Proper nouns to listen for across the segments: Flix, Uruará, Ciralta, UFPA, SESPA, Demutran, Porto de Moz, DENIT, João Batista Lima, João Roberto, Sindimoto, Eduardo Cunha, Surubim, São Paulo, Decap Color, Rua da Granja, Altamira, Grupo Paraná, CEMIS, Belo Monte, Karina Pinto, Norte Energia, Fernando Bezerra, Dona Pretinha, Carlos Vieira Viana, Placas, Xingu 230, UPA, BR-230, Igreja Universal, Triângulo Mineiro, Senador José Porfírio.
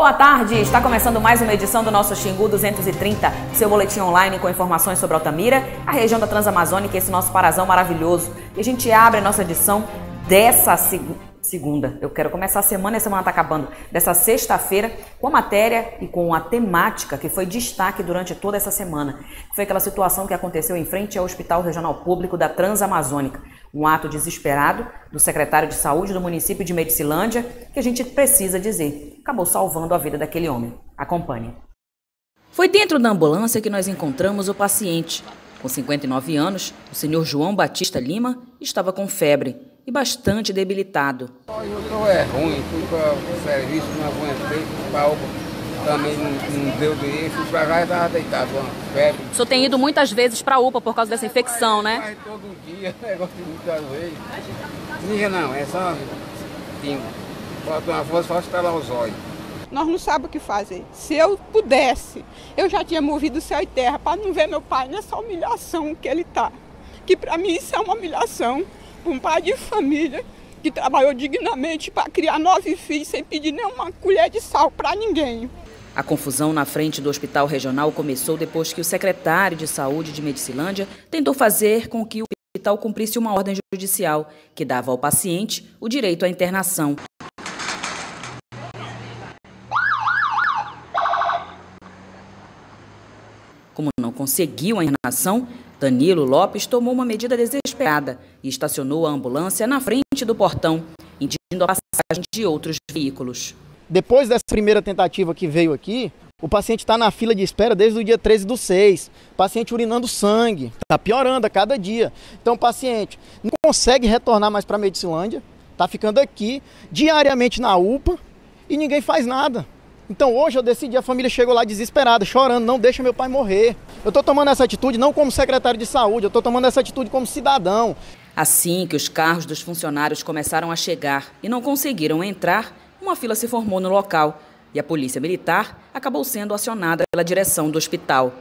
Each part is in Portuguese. Boa tarde, está começando mais uma edição do nosso Xingu 230, seu boletim online com informações sobre Altamira, a região da Transamazônica e esse nosso parazão maravilhoso. E a gente abre a nossa edição dessa segunda, eu quero começar a semana, a semana está acabando, dessa sexta-feira, com a matéria e com a temática que foi destaque durante toda essa semana. Foi aquela situação que aconteceu em frente ao Hospital Regional Público da Transamazônica. Um ato desesperado do secretário de Saúde do município de Medicilândia, que a gente precisa dizer, acabou salvando a vida daquele homem. Acompanhe. Foi dentro da ambulância que nós encontramos o paciente. Com 59 anos, o senhor João Batista Lima estava com febre e bastante debilitado. É ruim, fui para o serviço, não aguentei, para a UPA também não deu direito, fui para lá e estava deitado, com febre. O senhor tem ido muitas vezes para a UPA por causa dessa infecção, né? Vai todo dia, negócio de muitas vezes. Diga não, é só pingo. Falta uma força, só estalar os olhos. Nós não sabemos o que fazer. Se eu pudesse, eu já tinha movido céu e terra para não ver meu pai nessa humilhação que ele está. Que para mim isso é uma humilhação. Um pai de família que trabalhou dignamente para criar 9 filhos sem pedir nenhuma colher de sal para ninguém. A confusão na frente do Hospital Regional começou depois que o secretário de Saúde de Medicilândia tentou fazer com que o hospital cumprisse uma ordem judicial que dava ao paciente o direito à internação. Como não conseguiu a internação, Danilo Lopes tomou uma medida desesperada e estacionou a ambulância na frente do portão, impedindo a passagem de outros veículos. Depois dessa primeira tentativa que veio aqui, o paciente está na fila de espera desde o dia 13/6, paciente urinando sangue, está piorando a cada dia. Então o paciente não consegue retornar mais para a Medicilândia, está ficando aqui diariamente na UPA e ninguém faz nada. Então hoje eu decidi, a família chegou lá desesperada, chorando, não deixa meu pai morrer. Eu estou tomando essa atitude não como secretário de saúde, eu estou tomando essa atitude como cidadão. Assim que os carros dos funcionários começaram a chegar e não conseguiram entrar, uma fila se formou no local e a polícia militar acabou sendo acionada pela direção do hospital.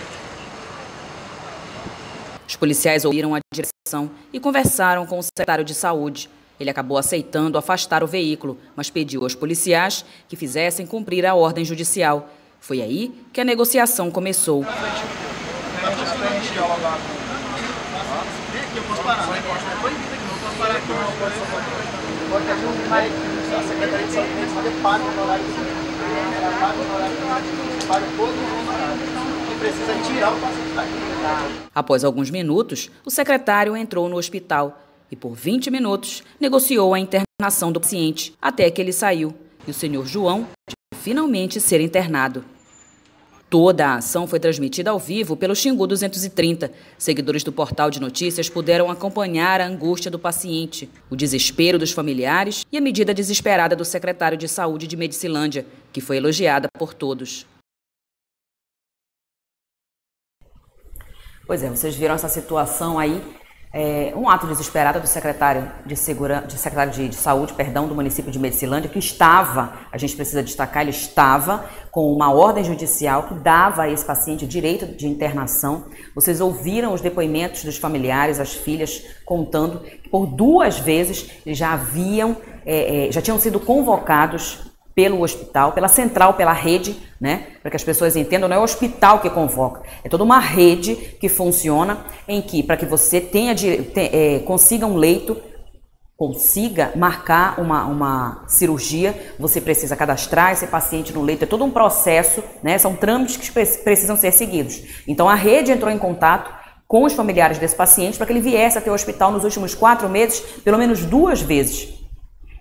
Os policiais ouviram a direção e conversaram com o secretário de saúde. Ele acabou aceitando afastar o veículo, mas pediu aos policiais que fizessem cumprir a ordem judicial. Foi aí que a negociação começou. Após alguns minutos, o secretário entrou no hospital e por 20 minutos negociou a internação do paciente, até que ele saiu e o senhor João pôde finalmente ser internado. Toda a ação foi transmitida ao vivo pelo Xingu 230. Seguidores do portal de notícias puderam acompanhar a angústia do paciente, o desespero dos familiares e a medida desesperada do secretário de Saúde de Medicilândia, que foi elogiada por todos. Pois é, vocês viram essa situação aí. Um ato desesperado do secretário de Saúde, do município de Medicilândia, que estava, a gente precisa destacar, ele estava com uma ordem judicial que dava a esse paciente direito de internação. Vocês ouviram os depoimentos dos familiares, as filhas, contando que por 2 vezes eles já tinham sido convocados pelo hospital, pela central, pela rede, né? Para que as pessoas entendam, não é o hospital que convoca, é toda uma rede que funciona em que, para que você consiga um leito, consiga marcar uma cirurgia, você precisa cadastrar esse paciente no leito, é todo um processo, né? São trâmites que precisam ser seguidos. Então a rede entrou em contato com os familiares desse paciente para que ele viesse até o hospital nos últimos 4 meses, pelo menos 2 vezes.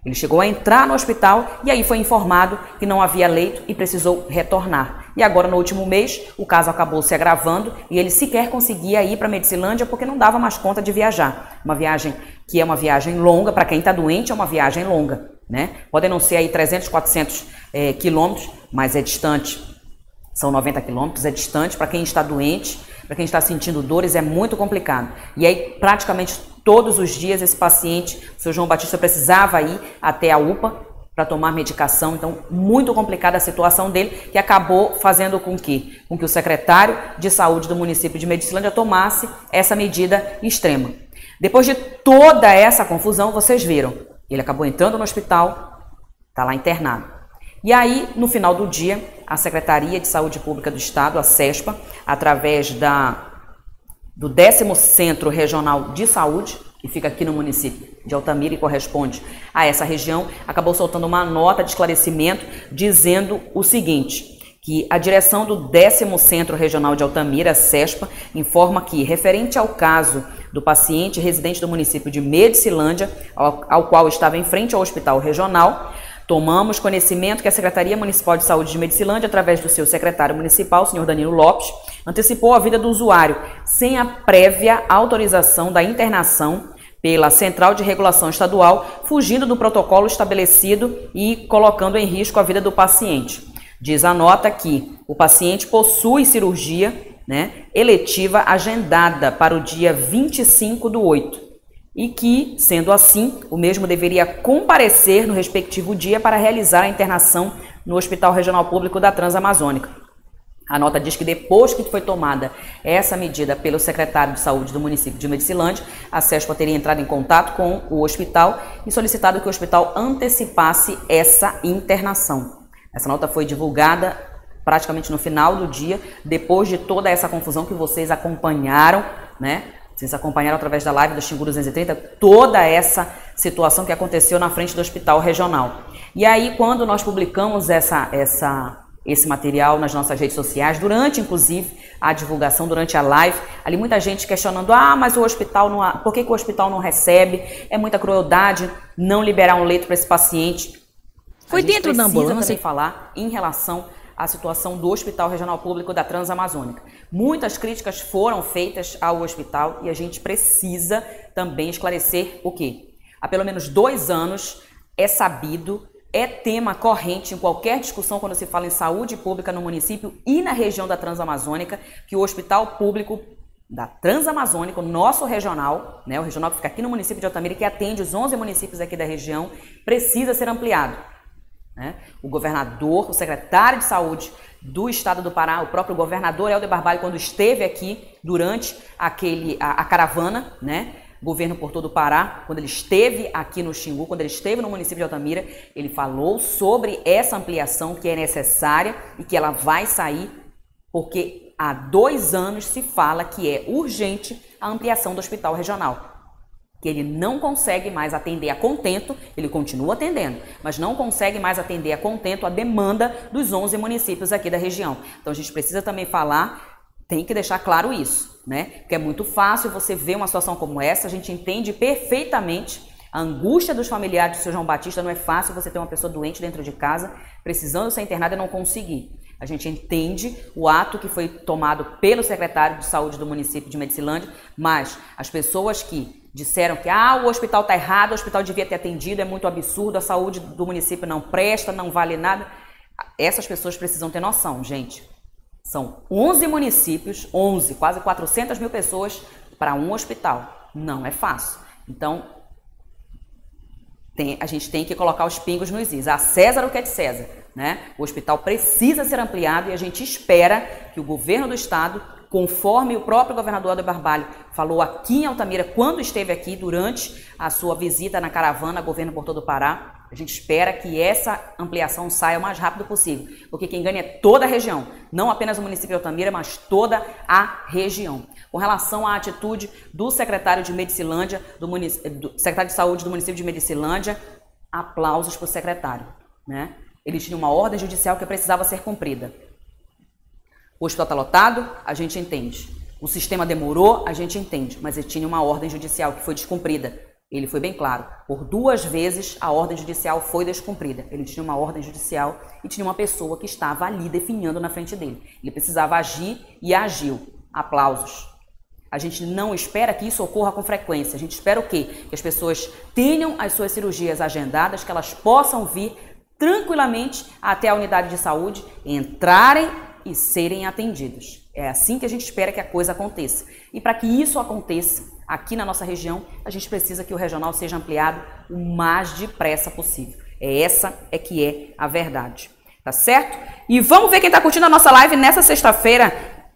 Ele chegou a entrar no hospital e aí foi informado que não havia leito e precisou retornar. E agora, no último mês, o caso acabou se agravando e ele sequer conseguia ir para a Medicilândia porque não dava mais conta de viajar. Uma viagem que é uma viagem longa, para quem está doente é uma viagem longa, né? Podem não ser aí 300, 400 quilômetros, mas é distante. São 90 quilômetros, é distante. Para quem está doente, para quem está sentindo dores, é muito complicado. E aí, praticamente todos os dias, esse paciente, o seu João Batista, precisava ir até a UPA para tomar medicação. Então, muito complicada a situação dele, que acabou fazendo com que o secretário de saúde do município de Medicilândia tomasse essa medida extrema. Depois de toda essa confusão, vocês viram, ele acabou entrando no hospital, está lá internado. E aí, no final do dia, a Secretaria de Saúde Pública do Estado, a SESPA, através do 10º Centro Regional de Saúde, que fica aqui no município de Altamira e corresponde a essa região, acabou soltando uma nota de esclarecimento dizendo o seguinte, que a direção do 10º Centro Regional de Altamira, SESPA, informa que, referente ao caso do paciente residente do município de Medicilândia, ao qual estava em frente ao Hospital Regional, tomamos conhecimento que a Secretaria Municipal de Saúde de Medicilândia, através do seu secretário municipal, o senhor Danilo Lopes, antecipou a vida do usuário sem a prévia autorização da internação pela Central de Regulação Estadual, fugindo do protocolo estabelecido e colocando em risco a vida do paciente. Diz a nota que o paciente possui cirurgia, eletiva agendada para o dia 25/8. E que, sendo assim, o mesmo deveria comparecer no respectivo dia para realizar a internação no Hospital Regional Público da Transamazônica. A nota diz que depois que foi tomada essa medida pelo secretário de Saúde do município de Medicilândia, a SESPA teria entrado em contato com o hospital e solicitado que o hospital antecipasse essa internação. Essa nota foi divulgada praticamente no final do dia, depois de toda essa confusão que vocês acompanharam, Vocês acompanharam através da live do Xingu 230 toda essa situação que aconteceu na frente do Hospital Regional. E aí, quando nós publicamos esse material nas nossas redes sociais, durante, inclusive, a divulgação, durante a live, ali muita gente questionando, mas o hospital não... Por que o hospital não recebe? É muita crueldade não liberar um leito para esse paciente. Foi dentro da ambulância. Falar em relação a situação do Hospital Regional Público da Transamazônica. Muitas críticas foram feitas ao hospital e a gente precisa também esclarecer o quê? Há pelo menos 2 anos é sabido, é tema corrente em qualquer discussão quando se fala em saúde pública no município e na região da Transamazônica, que o Hospital Público da Transamazônica, o nosso regional, o regional que fica aqui no município de Altamira, que atende os 11 municípios aqui da região, precisa ser ampliado. O governador, o secretário de saúde do estado do Pará, o próprio governador Helder Barbalho, quando esteve aqui durante a caravana, governo por todo o Pará, quando ele esteve aqui no Xingu, quando ele esteve no município de Altamira, ele falou sobre essa ampliação que é necessária e que ela vai sair, porque há 2 anos se fala que é urgente a ampliação do hospital regional, que ele não consegue mais atender a contento, ele continua atendendo, mas não consegue mais atender a contento a demanda dos 11 municípios aqui da região. Então a gente precisa também falar, tem que deixar claro isso, Porque é muito fácil você ver uma situação como essa, a gente entende perfeitamente a angústia dos familiares do seu João Batista, não é fácil você ter uma pessoa doente dentro de casa, precisando ser internada e não conseguir. A gente entende o ato que foi tomado pelo secretário de saúde do município de Medicilândia, mas as pessoas que disseram que o hospital está errado, o hospital devia ter atendido, é muito absurdo, a saúde do município não presta, não vale nada. Essas pessoas precisam ter noção, gente. São 11 municípios, 11, quase 400 mil pessoas para um hospital. Não é fácil. Então, a gente tem que colocar os pingos nos is. A César o que é de César. O hospital precisa ser ampliado e a gente espera que o governo do estado, conforme o próprio governador Helder Barbalho falou aqui em Altamira, quando esteve aqui durante a sua visita na caravana ao governo Porto do Pará, a gente espera que essa ampliação saia o mais rápido possível, porque quem ganha é toda a região, não apenas o município de Altamira, mas toda a região. Com relação à atitude do secretário de Medicilândia, do secretário de saúde do município de Medicilândia, aplausos para o secretário, Eles tinham uma ordem judicial que precisava ser cumprida. O hospital está lotado, a gente entende. O sistema demorou, a gente entende. Mas ele tinha uma ordem judicial que foi descumprida. Ele foi bem claro. Por 2 vezes a ordem judicial foi descumprida. Ele tinha uma ordem judicial e tinha uma pessoa que estava ali definhando na frente dele. Ele precisava agir e agiu. Aplausos. A gente não espera que isso ocorra com frequência. A gente espera o quê? Que as pessoas tenham as suas cirurgias agendadas, que elas possam vir tranquilamente até a unidade de saúde, entrarem e serem atendidos. É assim que a gente espera que a coisa aconteça. E para que isso aconteça aqui na nossa região, a gente precisa que o regional seja ampliado o mais depressa possível. Essa é a verdade. Tá certo? E vamos ver quem tá curtindo a nossa live nessa sexta-feira.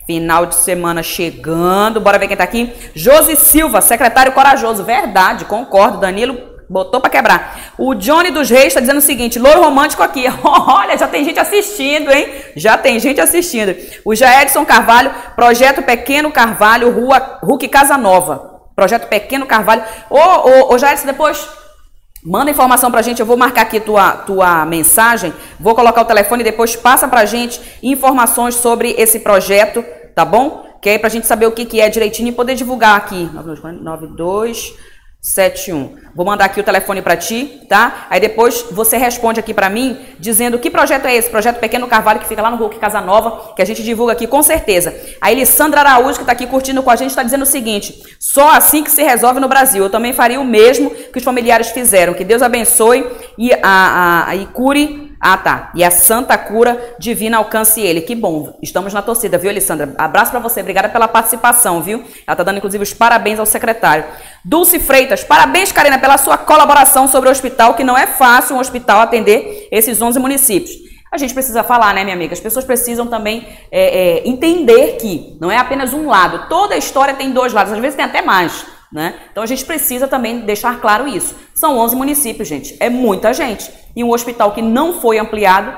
Final de semana chegando. Bora ver quem tá aqui. Josi Silva, secretário corajoso. Verdade, concordo. Danilo Botou pra quebrar. O Johnny dos Reis tá dizendo o seguinte: louro romântico aqui. Olha, já tem gente assistindo, hein? Já tem gente assistindo. O Jaedson Carvalho, Projeto Pequeno Carvalho, Rua Huck Casanova. Projeto Pequeno Carvalho. Ô Jaedson, depois manda informação pra gente. Eu vou marcar aqui tua mensagem. Vou colocar o telefone e depois passa pra gente informações sobre esse projeto, tá bom? Que aí pra gente saber o que é direitinho e poder divulgar aqui. 9271. Vou mandar aqui o telefone para ti, tá? Aí depois você responde aqui para mim, dizendo que projeto é esse, projeto Pequeno Carvalho, que fica lá no Rua Casanova, que a gente divulga aqui com certeza. A Elissandra Araújo, que tá aqui curtindo com a gente, tá dizendo o seguinte: só assim que se resolve no Brasil. Eu também faria o mesmo que os familiares fizeram. Que Deus abençoe e cure. Ah, tá. E a santa cura divina alcance ele. Que bom. Estamos na torcida, viu, Alessandra? Abraço pra você. Obrigada pela participação, viu? Ela tá dando, inclusive, os parabéns ao secretário. Dulce Freitas. Parabéns, Karina, pela sua colaboração sobre o hospital, que não é fácil um hospital atender esses 11 municípios. A gente precisa falar, né, minha amiga? As pessoas precisam também entender que não é apenas um lado. Toda história tem dois lados. Às vezes tem até mais, né? Então a gente precisa também deixar claro isso. São 11 municípios, gente. É muita gente. E um hospital que não foi ampliado,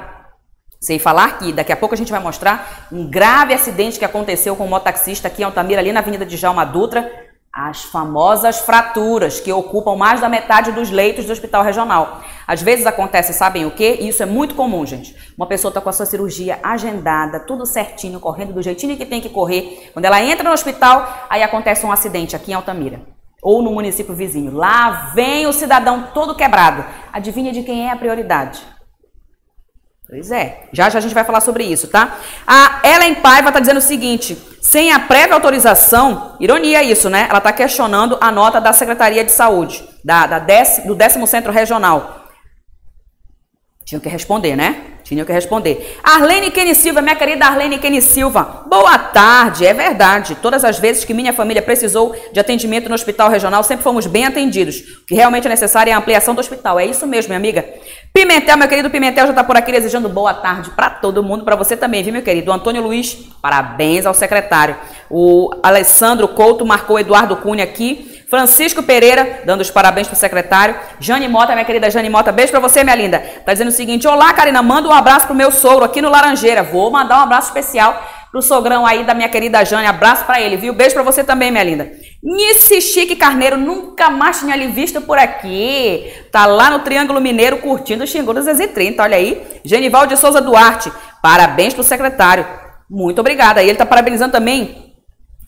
sem falar que daqui a pouco a gente vai mostrar um grave acidente que aconteceu com um mototaxista aqui em Altamira, ali na Avenida Djalma Dutra, as famosas fraturas que ocupam mais da metade dos leitos do hospital regional. Às vezes acontece, sabem o quê? E isso é muito comum, gente. Uma pessoa está com a sua cirurgia agendada, tudo certinho, correndo do jeitinho que tem que correr. Quando ela entra no hospital, aí acontece um acidente aqui em Altamira ou no município vizinho. Lá vem o cidadão todo quebrado. Adivinha de quem é a prioridade? Pois é, já a gente vai falar sobre isso, tá? A Ellen Paiva tá dizendo o seguinte: sem a prévia autorização, ironia isso, né? Ela tá questionando a nota da Secretaria de Saúde, do 10º Centro Regional. Tinha que responder, né? Tinha que responder. Arlene Kenny Silva, minha querida Arlene Kenny Silva. Boa tarde, é verdade. Todas as vezes que minha família precisou de atendimento no hospital regional, sempre fomos bem atendidos. O que realmente é necessário é a ampliação do hospital. É isso mesmo, minha amiga. Pimentel, meu querido Pimentel, já está por aqui desejando boa tarde para todo mundo, para você também, viu, meu querido? Antônio Luiz, parabéns ao secretário. O Alessandro Couto marcou Eduardo Cunha aqui. Francisco Pereira, dando os parabéns pro secretário. Jane Mota, minha querida Jane Mota, beijo pra você, minha linda. Tá dizendo o seguinte: olá, Karina, manda um abraço pro meu sogro aqui no Laranjeira. Vou mandar um abraço especial pro sogrão aí da minha querida Jane. Abraço pra ele, viu? Beijo pra você também, minha linda. Nice Chique Carneiro, nunca mais tinha lhe visto por aqui. Tá lá no Triângulo Mineiro curtindo o Xingu 230, olha aí. Genival de Souza Duarte, parabéns pro secretário. Muito obrigada. E ele tá parabenizando também...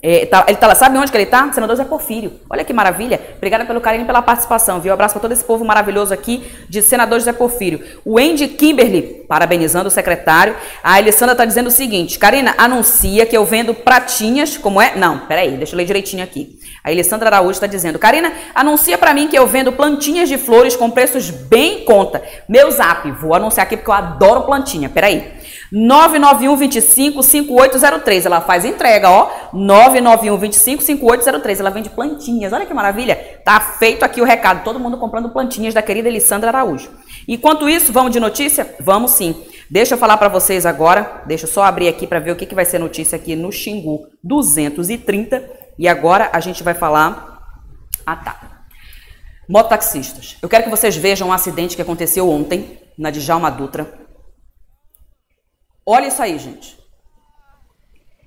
ele tá lá, sabe onde que ele tá? Senador José Porfírio. Olha que maravilha. Obrigada pelo carinho e pela participação, viu? Um abraço para todo esse povo maravilhoso aqui de Senador José Porfírio. O Andy Kimberly, parabenizando o secretário. A Alessandra tá dizendo o seguinte: Karina, anuncia que eu vendo pratinhas, como é? Não, peraí, deixa eu ler direitinho aqui. A Alessandra Araújo tá dizendo: Karina, anuncia para mim que eu vendo plantinhas de flores com preços bem em conta. Meu zap, vou anunciar aqui porque eu adoro plantinha, peraí. 991255803. Ela faz entrega, ó. 991255803. Ela vende plantinhas. Olha que maravilha. Tá feito aqui o recado. Todo mundo comprando plantinhas da querida Elissandra Araújo. Enquanto isso, vamos de notícia? Vamos sim. Deixa eu falar para vocês agora. Deixa eu só abrir aqui para ver o que vai ser notícia aqui no Xingu 230. E agora a gente vai falar... Ah, tá. Mototaxistas. Eu quero que vocês vejam um acidente que aconteceu ontem na Djalma Dutra. Olha isso aí, gente.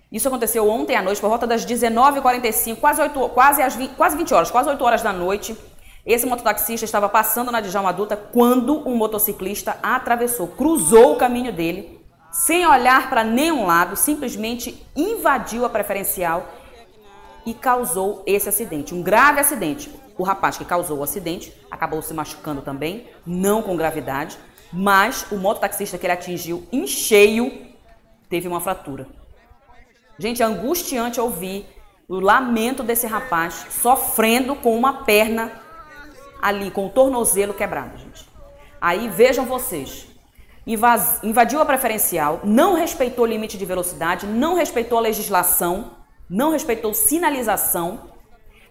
Isso aconteceu ontem à noite, por volta das 19h45, quase 20 horas, quase 8 horas da noite. Esse mototaxista estava passando na Djalma Dutra quando um motociclista atravessou, cruzou o caminho dele, sem olhar para nenhum lado, simplesmente invadiu a preferencial e causou esse acidente, um grave acidente. O rapaz que causou o acidente acabou se machucando também, não com gravidade. Mas o mototaxista que ele atingiu em cheio teve uma fratura. Gente, é angustiante ouvir o lamento desse rapaz sofrendo com uma perna ali, com o tornozelo quebrado, gente. Aí vejam vocês, invadiu a preferencial, não respeitou o limite de velocidade, não respeitou a legislação, não respeitou sinalização,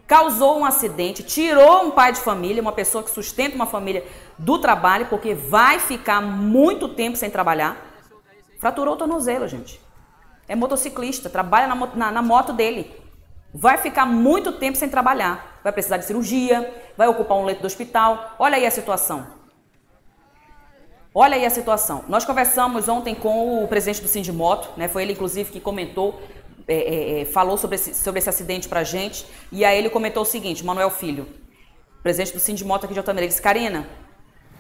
causou um acidente, tirou um pai de família, uma pessoa que sustenta uma família do trabalho, porque vai ficar muito tempo sem trabalhar. Fraturou o tornozelo, gente. É motociclista, trabalha na moto dele. vai ficar muito tempo sem trabalhar, vai precisar de cirurgia, vai ocupar um leito do hospital. Olha aí a situação. Olha aí a situação. Nós conversamos ontem com o presidente do Sindimoto, né? Foi ele, inclusive, que comentou, falou sobre esse acidente pra gente. E aí ele comentou o seguinte, Manuel Filho, presidente do Sindimoto aqui de Altamira, disse, Karina,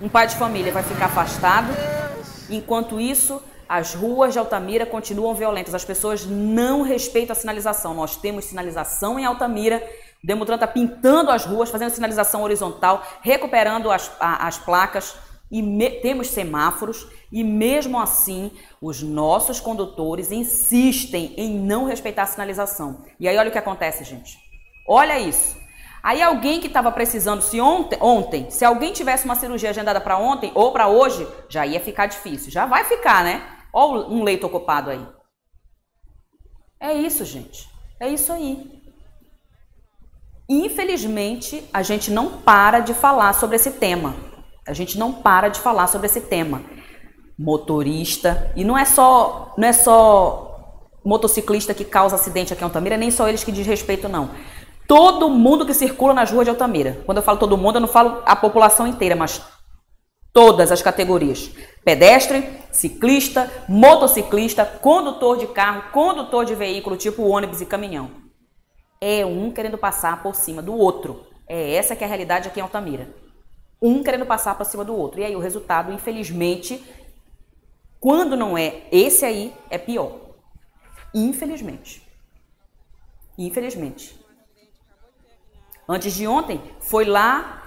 um pai de família vai ficar afastado, enquanto isso... As ruas de Altamira continuam violentas, as pessoas não respeitam a sinalização. Nós temos sinalização em Altamira, o Demutran está pintando as ruas, fazendo sinalização horizontal, recuperando as placas, e temos semáforos, e mesmo assim os nossos condutores insistem em não respeitar a sinalização. E aí olha o que acontece, gente. Olha isso. Aí alguém que estava precisando, se alguém tivesse uma cirurgia agendada para ontem ou para hoje, já ia ficar difícil, já vai ficar, né? Olha um leito ocupado aí. É isso, gente. É isso aí. Infelizmente, a gente não para de falar sobre esse tema. A gente não para de falar sobre esse tema. Motorista, e não é só motociclista que causa acidente aqui em Altamira, nem só eles que diz respeito, não. Todo mundo que circula nas ruas de Altamira. Quando eu falo todo mundo, eu não falo a população inteira, mas todas as categorias. Pedestre, ciclista, motociclista, condutor de carro, condutor de veículo, tipo ônibus e caminhão. É um querendo passar por cima do outro. É essa que é a realidade aqui em Altamira. Um querendo passar por cima do outro. E aí o resultado, infelizmente, quando não é esse aí, é pior. Infelizmente. Infelizmente. Antes de ontem, foi lá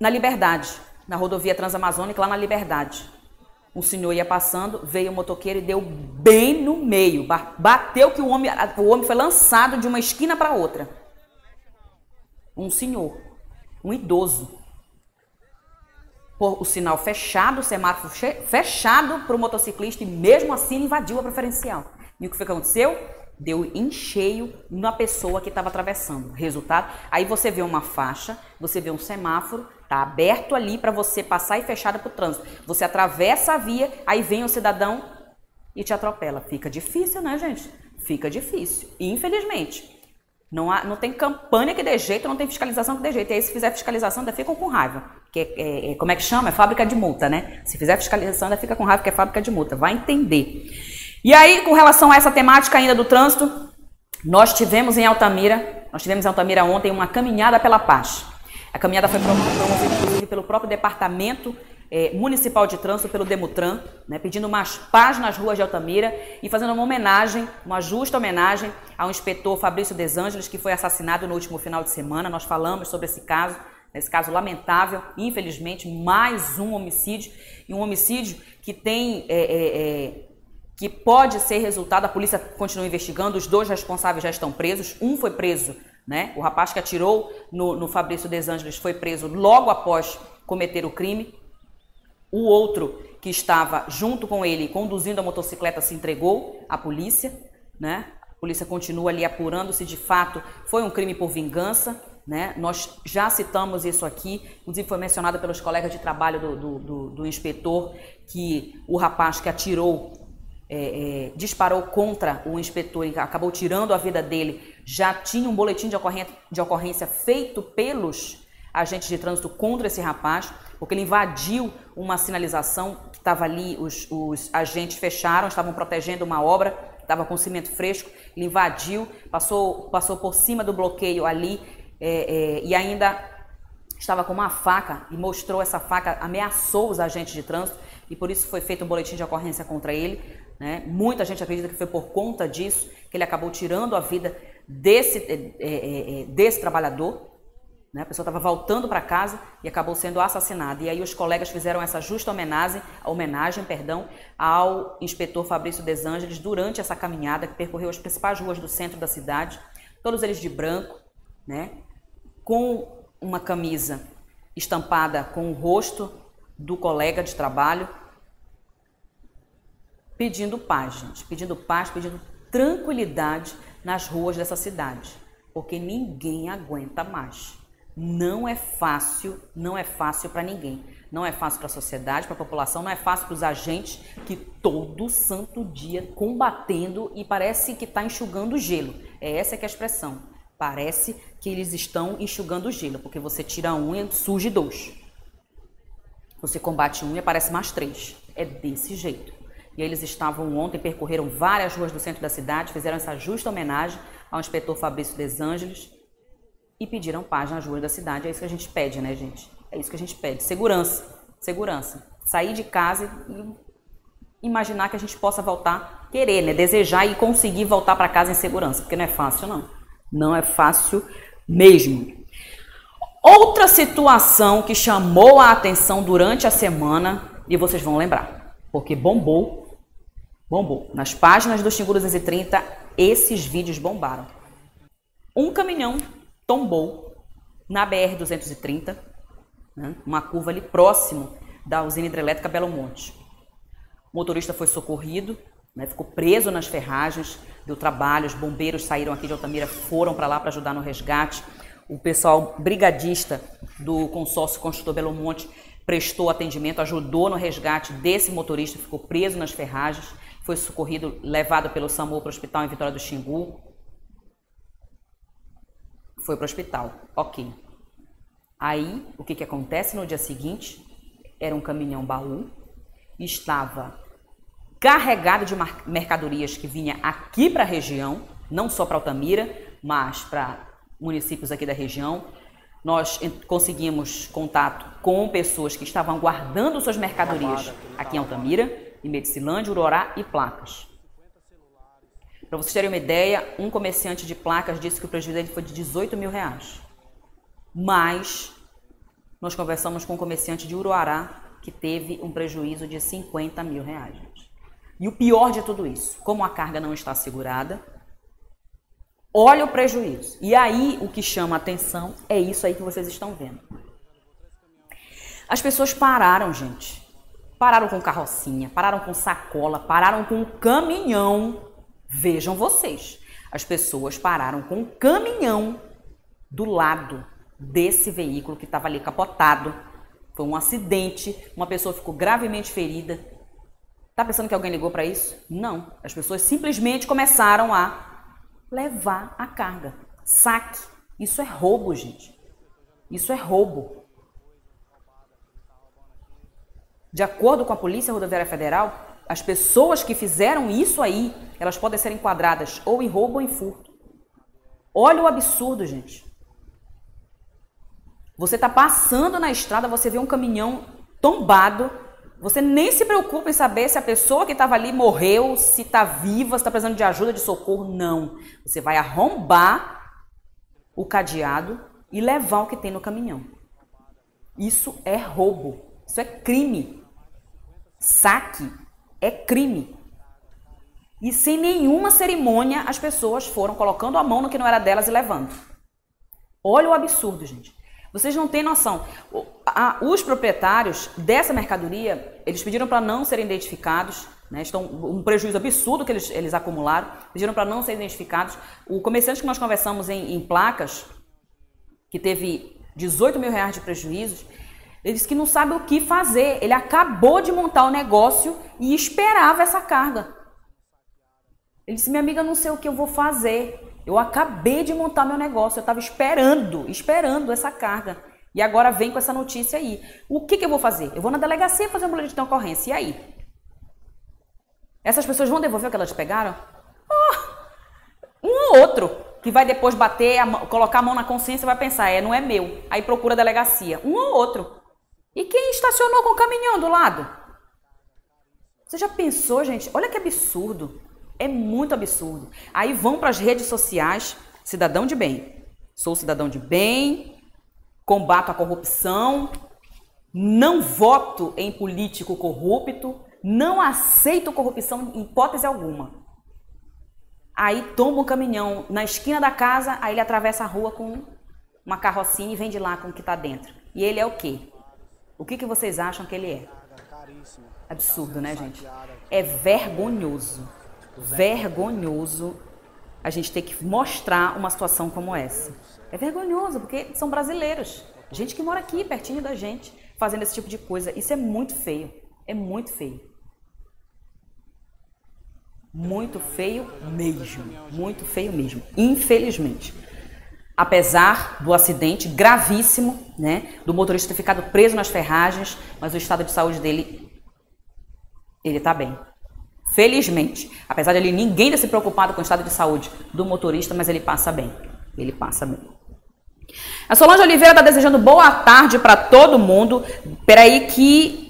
na Liberdade, na rodovia Transamazônica, lá na Liberdade. O senhor ia passando, veio o motoqueiro e deu bem no meio. Bateu que o homem foi lançado de uma esquina para outra. Um senhor, um idoso. O sinal fechado, o semáforo fechado para o motociclista, e mesmo assim ele invadiu a preferencial. E o que foi que aconteceu? Deu em cheio na pessoa que estava atravessando. Resultado, aí você vê uma faixa, você vê um semáforo, tá aberto ali para você passar e fechada para o trânsito. Você atravessa a via, aí vem o cidadão e te atropela. Fica difícil, né, gente? Fica difícil, infelizmente. Não tem campanha que dê jeito, não tem fiscalização que dê jeito. E aí, se fizer fiscalização, ainda ficam com raiva. Que como é que chama? É fábrica de multa, né? Se fizer fiscalização, ainda fica com raiva, que é fábrica de multa. Vai entender. E aí, com relação a essa temática ainda do trânsito, nós tivemos em Altamira ontem uma caminhada pela paz. A caminhada foi promovida pelo próprio Departamento Municipal de Trânsito, pelo Demutran, né, pedindo mais paz nas ruas de Altamira e fazendo uma homenagem, uma justa homenagem ao inspetor Fabrício Desângelis, que foi assassinado no último final de semana. Nós falamos sobre esse caso lamentável, infelizmente, mais um homicídio, e um homicídio que tem... que pode ser resultado, a polícia continua investigando, os dois responsáveis já estão presos, um foi preso, né? O rapaz que atirou no Fabrício Desângelis foi preso logo após cometer o crime, o outro que estava junto com ele, conduzindo a motocicleta, se entregou à polícia, né? A polícia continua ali apurando se de fato foi um crime por vingança, né? Nós já citamos isso aqui, inclusive foi mencionado pelos colegas de trabalho do inspetor, que o rapaz que atirou disparou contra o inspetor e acabou tirando a vida dele, já tinha um boletim de ocorrência feito pelos agentes de trânsito contra esse rapaz, porque ele invadiu uma sinalização que estava ali, os agentes fecharam, estavam protegendo uma obra, estava com cimento fresco, ele invadiu, passou por cima do bloqueio ali e ainda estava com uma faca e mostrou essa faca, ameaçou os agentes de trânsito e por isso foi feito um boletim de ocorrência contra ele. Né? Muita gente acredita que foi por conta disso que ele acabou tirando a vida desse trabalhador, né? A pessoa estava voltando para casa e acabou sendo assassinada. E aí os colegas fizeram essa justa homenagem, ao inspetor Fabrício Desângelis durante essa caminhada que percorreu as principais ruas do centro da cidade, todos eles de branco, né? Com uma camisa estampada com o rosto do colega de trabalho, pedindo paz, gente, pedindo paz, pedindo tranquilidade nas ruas dessa cidade, porque ninguém aguenta mais. não é fácil para ninguém. Não é fácil para a sociedade, para a população, não é fácil para os agentes que todo santo dia combatendo e parece que está enxugando o gelo. É essa que é a expressão. Parece que eles estão enxugando o gelo, porque você tira um e surge dois. Você combate um e aparece mais três. É desse jeito. E eles estavam ontem, percorreram várias ruas do centro da cidade, fizeram essa justa homenagem ao inspetor Fabrício Desângelis e pediram paz nas ruas da cidade. É isso que a gente pede, né, gente? É isso que a gente pede. Segurança. Segurança. Sair de casa e imaginar que a gente possa voltar, querer, né? Desejar e conseguir voltar para casa em segurança, porque não é fácil, não. Não é fácil mesmo. Outra situação que chamou a atenção durante a semana, e vocês vão lembrar, porque bombou, bombou. Nas páginas do Xingu 230, esses vídeos bombaram. Um caminhão tombou na BR-230, né, uma curva ali próximo da usina hidrelétrica Belo Monte. O motorista foi socorrido, né, ficou preso nas ferragens, deu trabalho, os bombeiros saíram aqui de Altamira, foram para lá para ajudar no resgate. O pessoal brigadista do consórcio construtor Belo Monte prestou atendimento, ajudou no resgate desse motorista, ficou preso nas ferragens, foi socorrido, levado pelo SAMU para o hospital em Vitória do Xingu. Foi para o hospital, ok. Aí, o que acontece no dia seguinte? Era um caminhão-baú, estava carregado de mercadorias que vinha aqui para a região, não só para Altamira, mas para municípios aqui da região. Nós conseguimos contato com pessoas que estavam guardando suas mercadorias aqui em Altamira, em Medicilândia, Uruará e Placas. Para vocês terem uma ideia, um comerciante de Placas disse que o prejuízo dele foi de 18 mil reais. Mas nós conversamos com um comerciante de Uruará que teve um prejuízo de 50 mil reais. Gente. E o pior de tudo isso, como a carga não está segurada, olha o prejuízo. E aí o que chama a atenção é isso aí que vocês estão vendo. As pessoas pararam, gente. Pararam com carrocinha, pararam com sacola, pararam com caminhão. Vejam vocês, as pessoas pararam com um caminhão do lado desse veículo que estava ali capotado. Foi um acidente, uma pessoa ficou gravemente ferida. Tá pensando que alguém ligou para isso? Não. As pessoas simplesmente começaram a levar a carga. Saque. Isso é roubo, gente. Isso é roubo. De acordo com a Polícia Rodoviária Federal, as pessoas que fizeram isso aí, elas podem ser enquadradas ou em roubo ou em furto. Olha o absurdo, gente. Você está passando na estrada, você vê um caminhão tombado, você nem se preocupa em saber se a pessoa que estava ali morreu, se está viva, se está precisando de ajuda, de socorro. Não. Você vai arrombar o cadeado e levar o que tem no caminhão. Isso é roubo. Isso é crime. Saque. É crime. E sem nenhuma cerimônia, as pessoas foram colocando a mão no que não era delas e levando. Olha o absurdo, gente. Vocês não têm noção. Os proprietários dessa mercadoria, eles pediram para não serem identificados, né? Estão um prejuízo absurdo que eles acumularam, pediram para não serem identificados. O comerciante que nós conversamos em Placas, que teve 18 mil reais de prejuízos, ele disse que não sabe o que fazer. Ele acabou de montar o negócio e esperava essa carga. Ele disse, minha amiga, não sei o que eu vou fazer. Eu acabei de montar meu negócio. Eu estava esperando essa carga. E agora vem com essa notícia aí. O que eu vou fazer? Eu vou na delegacia fazer um boletim de ocorrência. E aí? Essas pessoas vão devolver o que elas pegaram? Oh, um ou outro que vai depois bater, colocar a mão na consciência e vai pensar, não é meu. Aí procura a delegacia. Um ou outro. E quem estacionou com o caminhão do lado? Você já pensou, gente? Olha que absurdo. É muito absurdo. Aí vão para as redes sociais, cidadão de bem. Sou cidadão de bem, combato a corrupção, não voto em político corrupto, não aceito corrupção em hipótese alguma. Aí toma o caminhão na esquina da casa, aí ele atravessa a rua com uma carrocinha e vem de lá com o que está dentro. E ele é o quê? O que vocês acham que ele é? Absurdo, né, gente? É vergonhoso. Vergonhoso a gente ter que mostrar uma situação como essa. É vergonhoso, porque são brasileiros. Gente que mora aqui, pertinho da gente, fazendo esse tipo de coisa. Isso é muito feio. É muito feio. Muito feio mesmo. Muito feio mesmo. Infelizmente. Apesar do acidente gravíssimo, né, do motorista ter ficado preso nas ferragens, mas o estado de saúde dele, ele tá bem. Felizmente, apesar de ali ninguém ter se preocupado com o estado de saúde do motorista, mas ele passa bem. Ele passa bem. A Solange Oliveira está desejando boa tarde para todo mundo. Peraí que...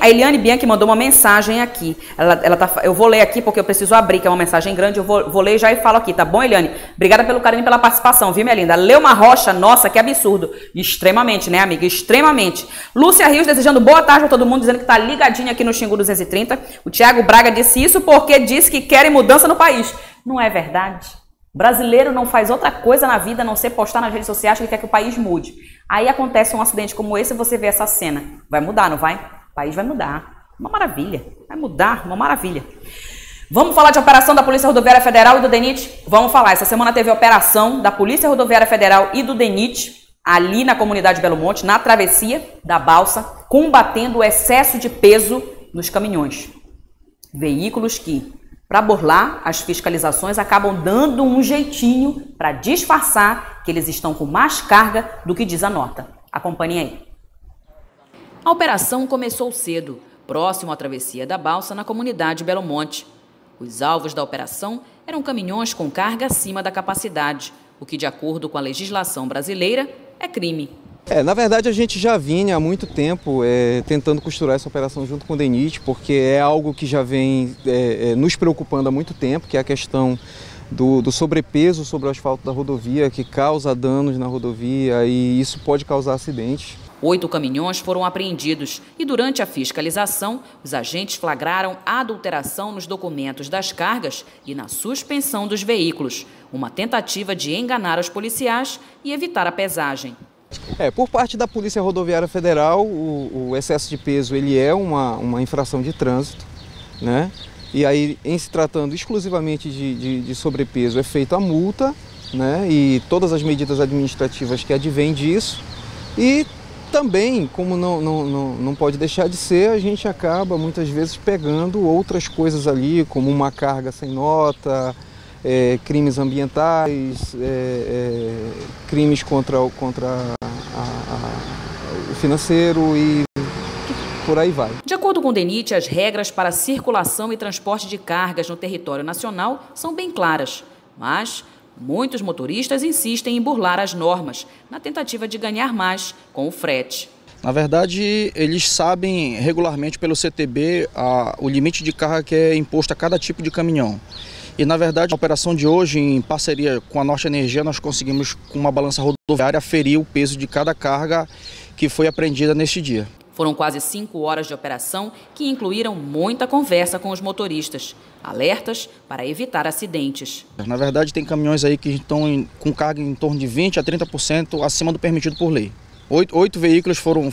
A Eliane Bianchi mandou uma mensagem aqui. Ela tá, eu vou ler aqui porque eu preciso abrir, que é uma mensagem grande. Eu vou ler já e falo aqui, tá bom, Eliane? Obrigada pelo carinho e pela participação, viu, minha linda? Leuma Rocha, nossa, que absurdo. Extremamente, né, amiga? Extremamente. Lúcia Rios desejando boa tarde a todo mundo, dizendo que tá ligadinha aqui no Xingu 230. O Thiago Braga disse isso porque disse que querem mudança no país. Não é verdade? Brasileiro não faz outra coisa na vida a não ser postar nas redes sociais que quer que o país mude. Aí acontece um acidente como esse e você vê essa cena. Vai mudar, não vai? O país vai mudar. Uma maravilha. Vai mudar, uma maravilha. Vamos falar de operação da Polícia Rodoviária Federal e do DENIT? Vamos falar. Essa semana teve operação da Polícia Rodoviária Federal e do DENIT, ali na comunidade Belo Monte, na travessia da balsa, combatendo o excesso de peso nos caminhões. Veículos que... para burlar as fiscalizações, acabam dando um jeitinho para disfarçar que eles estão com mais carga do que diz a nota. Acompanhem aí. A operação começou cedo, próximo à travessia da balsa na comunidade Belo Monte. Os alvos da operação eram caminhões com carga acima da capacidade, o que, de acordo com a legislação brasileira, é crime. Na verdade, a gente já vinha há muito tempo tentando costurar essa operação junto com o DENIT, porque é algo que já vem nos preocupando há muito tempo, que é a questão do sobrepeso sobre o asfalto da rodovia, que causa danos na rodovia e isso pode causar acidentes. 8 caminhões foram apreendidos e durante a fiscalização, os agentes flagraram a adulteração nos documentos das cargas e na suspensão dos veículos, uma tentativa de enganar os policiais e evitar a pesagem. Por parte da Polícia Rodoviária Federal, o excesso de peso ele é uma infração de trânsito, né? E aí, em se tratando exclusivamente de sobrepeso, é feita a multa, né? E todas as medidas administrativas que advêm disso. E também, como não pode deixar de ser, a gente acaba muitas vezes pegando outras coisas ali, como uma carga sem nota, crimes ambientais, crimes contra o financeiro e por aí vai. De acordo com o DENIT, as regras para circulação e transporte de cargas no território nacional são bem claras, mas muitos motoristas insistem em burlar as normas na tentativa de ganhar mais com o frete. Na verdade, eles sabem regularmente pelo CTB o limite de carga que é imposto a cada tipo de caminhão. E, na verdade, a operação de hoje, em parceria com a Norte Energia, nós conseguimos, com uma balança rodoviária, aferir o peso de cada carga que foi apreendida neste dia. Foram quase 5 horas de operação que incluíram muita conversa com os motoristas, alertas para evitar acidentes. Na verdade, tem caminhões aí que estão com carga em torno de 20% a 30% acima do permitido por lei. 8 veículos foram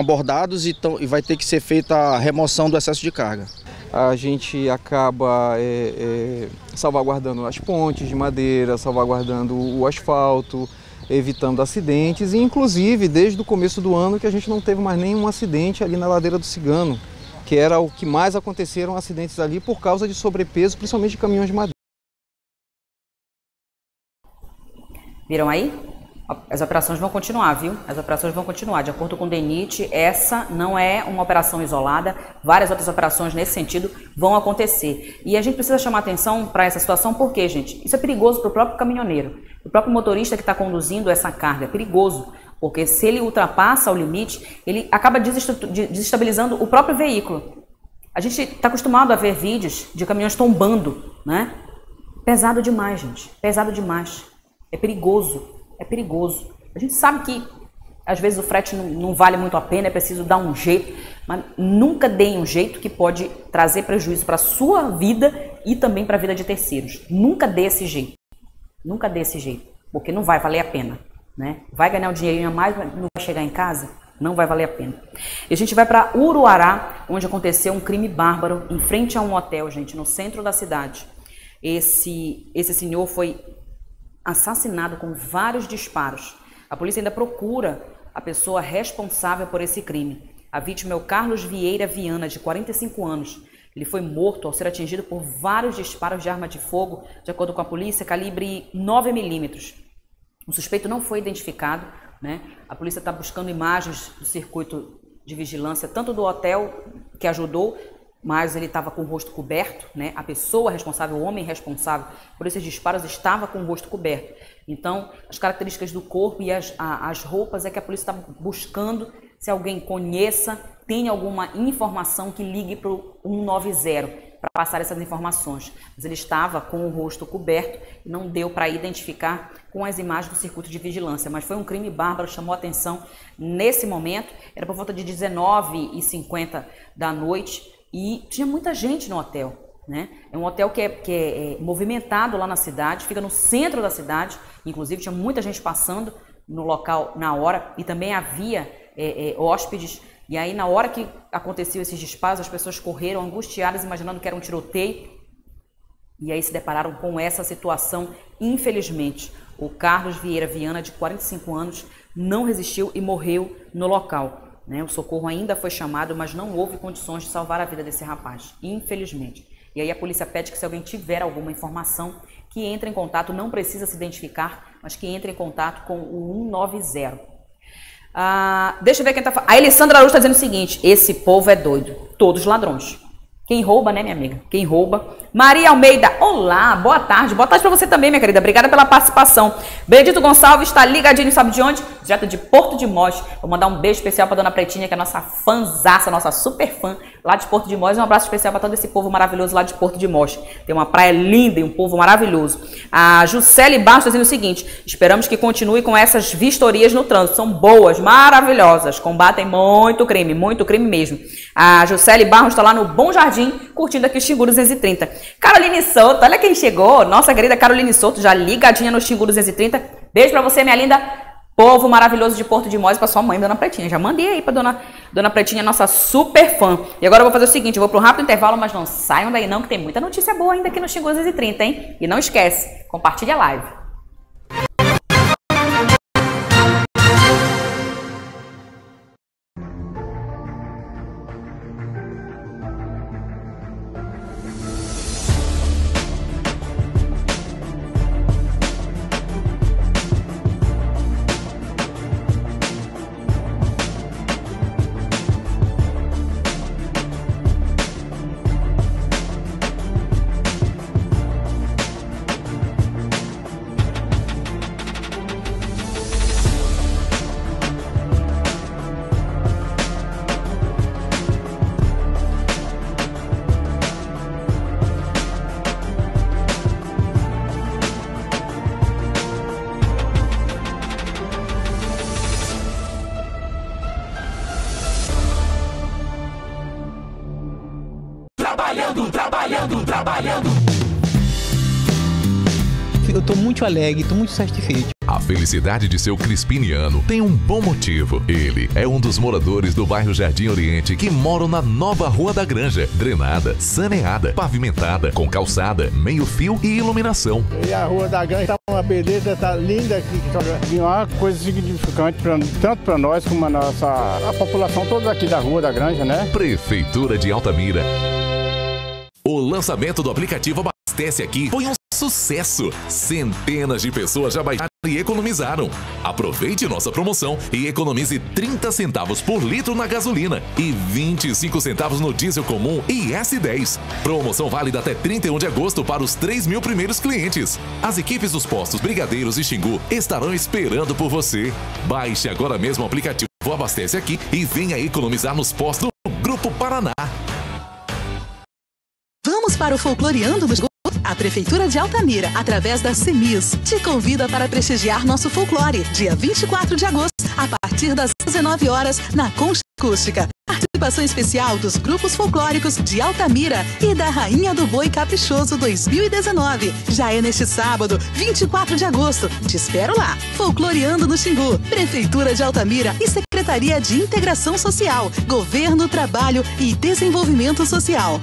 abordados e vai ter que ser feita a remoção do excesso de carga. A gente acaba salvaguardando as pontes de madeira, salvaguardando o asfalto, evitando acidentes. E, inclusive, desde o começo do ano que a gente não teve mais nenhum acidente ali na Ladeira do Cigano, que era o que mais aconteceram acidentes ali por causa de sobrepeso, principalmente de caminhões de madeira. Viram aí? As operações vão continuar, viu? As operações vão continuar. De acordo com o DENIT, essa não é uma operação isolada. Várias outras operações nesse sentido vão acontecer. E a gente precisa chamar atenção para essa situação porque, gente, isso é perigoso para o próprio caminhoneiro. O próprio motorista que está conduzindo essa carga é perigoso. Porque se ele ultrapassa o limite, ele acaba desestabilizando o próprio veículo. A gente está acostumado a ver vídeos de caminhões tombando, né? Pesado demais, gente. Pesado demais. É perigoso. É perigoso. A gente sabe que, às vezes, o frete não vale muito a pena, é preciso dar um jeito, mas nunca deem um jeito que pode trazer prejuízo para a sua vida e também para a vida de terceiros. Nunca dê esse jeito. Nunca dê esse jeito, porque não vai valer a pena, né? Vai ganhar um dinheirinho a mais, mas não vai chegar em casa, não vai valer a pena. E a gente vai para Uruará, onde aconteceu um crime bárbaro em frente a um hotel, gente, no centro da cidade. Esse senhor foi assassinado com vários disparos. A polícia ainda procura a pessoa responsável por esse crime. A vítima é o Carlos Vieira Viana, de 45 anos. Ele foi morto ao ser atingido por vários disparos de arma de fogo, de acordo com a polícia, calibre 9mm. O suspeito não foi identificado, né? A polícia está buscando imagens do circuito de vigilância, tanto do hotel que ajudou, mas ele estava com o rosto coberto, né? A pessoa responsável, o homem responsável por esses disparos, estava com o rosto coberto. Então, as características do corpo e as roupas é que a polícia está buscando. Se alguém conheça, tem alguma informação, que ligue para o 190 para passar essas informações. Mas ele estava com o rosto coberto e não deu para identificar com as imagens do circuito de vigilância. Mas foi um crime bárbaro, chamou a atenção nesse momento. Era por volta de 19h50 da noite e tinha muita gente no hotel, né? É um hotel que é movimentado lá na cidade, fica no centro da cidade. Inclusive tinha muita gente passando no local na hora e também havia hóspedes, e aí na hora que aconteceu esses disparos, as pessoas correram angustiadas, imaginando que era um tiroteio, e aí se depararam com essa situação. Infelizmente, o Carlos Vieira Viana, de 45 anos, não resistiu e morreu no local, né? O socorro ainda foi chamado, mas não houve condições de salvar a vida desse rapaz, infelizmente. E aí a polícia pede que, se alguém tiver alguma informação, que entre em contato, não precisa se identificar, mas que entre em contato com o 190. Deixa eu ver quem tá falando. A Alessandra Araújo tá dizendo o seguinte: esse povo é doido, todos ladrões. Quem rouba, né, minha amiga? Quem rouba. Maria Almeida, olá, boa tarde. Boa tarde pra você também, minha querida. Obrigada pela participação. Benedito Gonçalves tá ligadinho, sabe de onde? Direto de Porto de Moz. Vou mandar um beijo especial pra Dona Pretinha, que é nossa fanzaça, nossa super fã lá de Porto de Moz. E um abraço especial pra todo esse povo maravilhoso lá de Porto de Moz. Tem uma praia linda e um povo maravilhoso. A Jusceli Bastos dizendo o seguinte: esperamos que continue com essas vistorias no trânsito. São boas, maravilhosas. Combatem muito crime mesmo. A Jusceli Barros tá lá no Bom Jardim, curtindo aqui o Xingu 230. Caroline Souto, olha quem chegou. Nossa querida Caroline Souto, já ligadinha no Xingu 230. Beijo pra você, minha linda. Povo maravilhoso de Porto de Moz, pra sua mãe, Dona Pretinha. Já mandei aí pra Dona Pretinha, nossa super fã. E agora eu vou fazer o seguinte, eu vou pro rápido intervalo, mas não saiam daí não, que tem muita notícia boa ainda aqui no Xingu 230, hein? E não esquece, compartilha a live. Muito alegre, estou muito satisfeito. A felicidade de seu crispiniano tem um bom motivo. Ele é um dos moradores do bairro Jardim Oriente, que moram na nova Rua da Granja, drenada, saneada, pavimentada, com calçada, meio-fio e iluminação. E a Rua da Granja está uma beleza, está linda aqui. E uma coisa significante, tanto para nós como a população toda aqui da Rua da Granja, né? Prefeitura de Altamira. O lançamento do aplicativo Abastece Aqui foi um sucesso! Centenas de pessoas já baixaram e economizaram. Aproveite nossa promoção e economize 30 centavos por litro na gasolina e 25 centavos no diesel comum e S10. Promoção válida até 31 de agosto para os 3.000 primeiros clientes. As equipes dos postos Brigadeiros e Xingu estarão esperando por você. Baixe agora mesmo o aplicativo Abastece Aqui e venha economizar nos postos do Grupo Paraná. Vamos para o Folcloreando dos Gols. A Prefeitura de Altamira, através da CEMIS, te convida para prestigiar nosso folclore, dia 24 de agosto, a partir das 19 horas, na Concha Acústica. Participação especial dos grupos folclóricos de Altamira e da Rainha do Boi Caprichoso 2019. Já é neste sábado, 24 de agosto. Te espero lá. Folcloreando no Xingu, Prefeitura de Altamira e Secretaria de Integração Social, Governo, Trabalho e Desenvolvimento Social.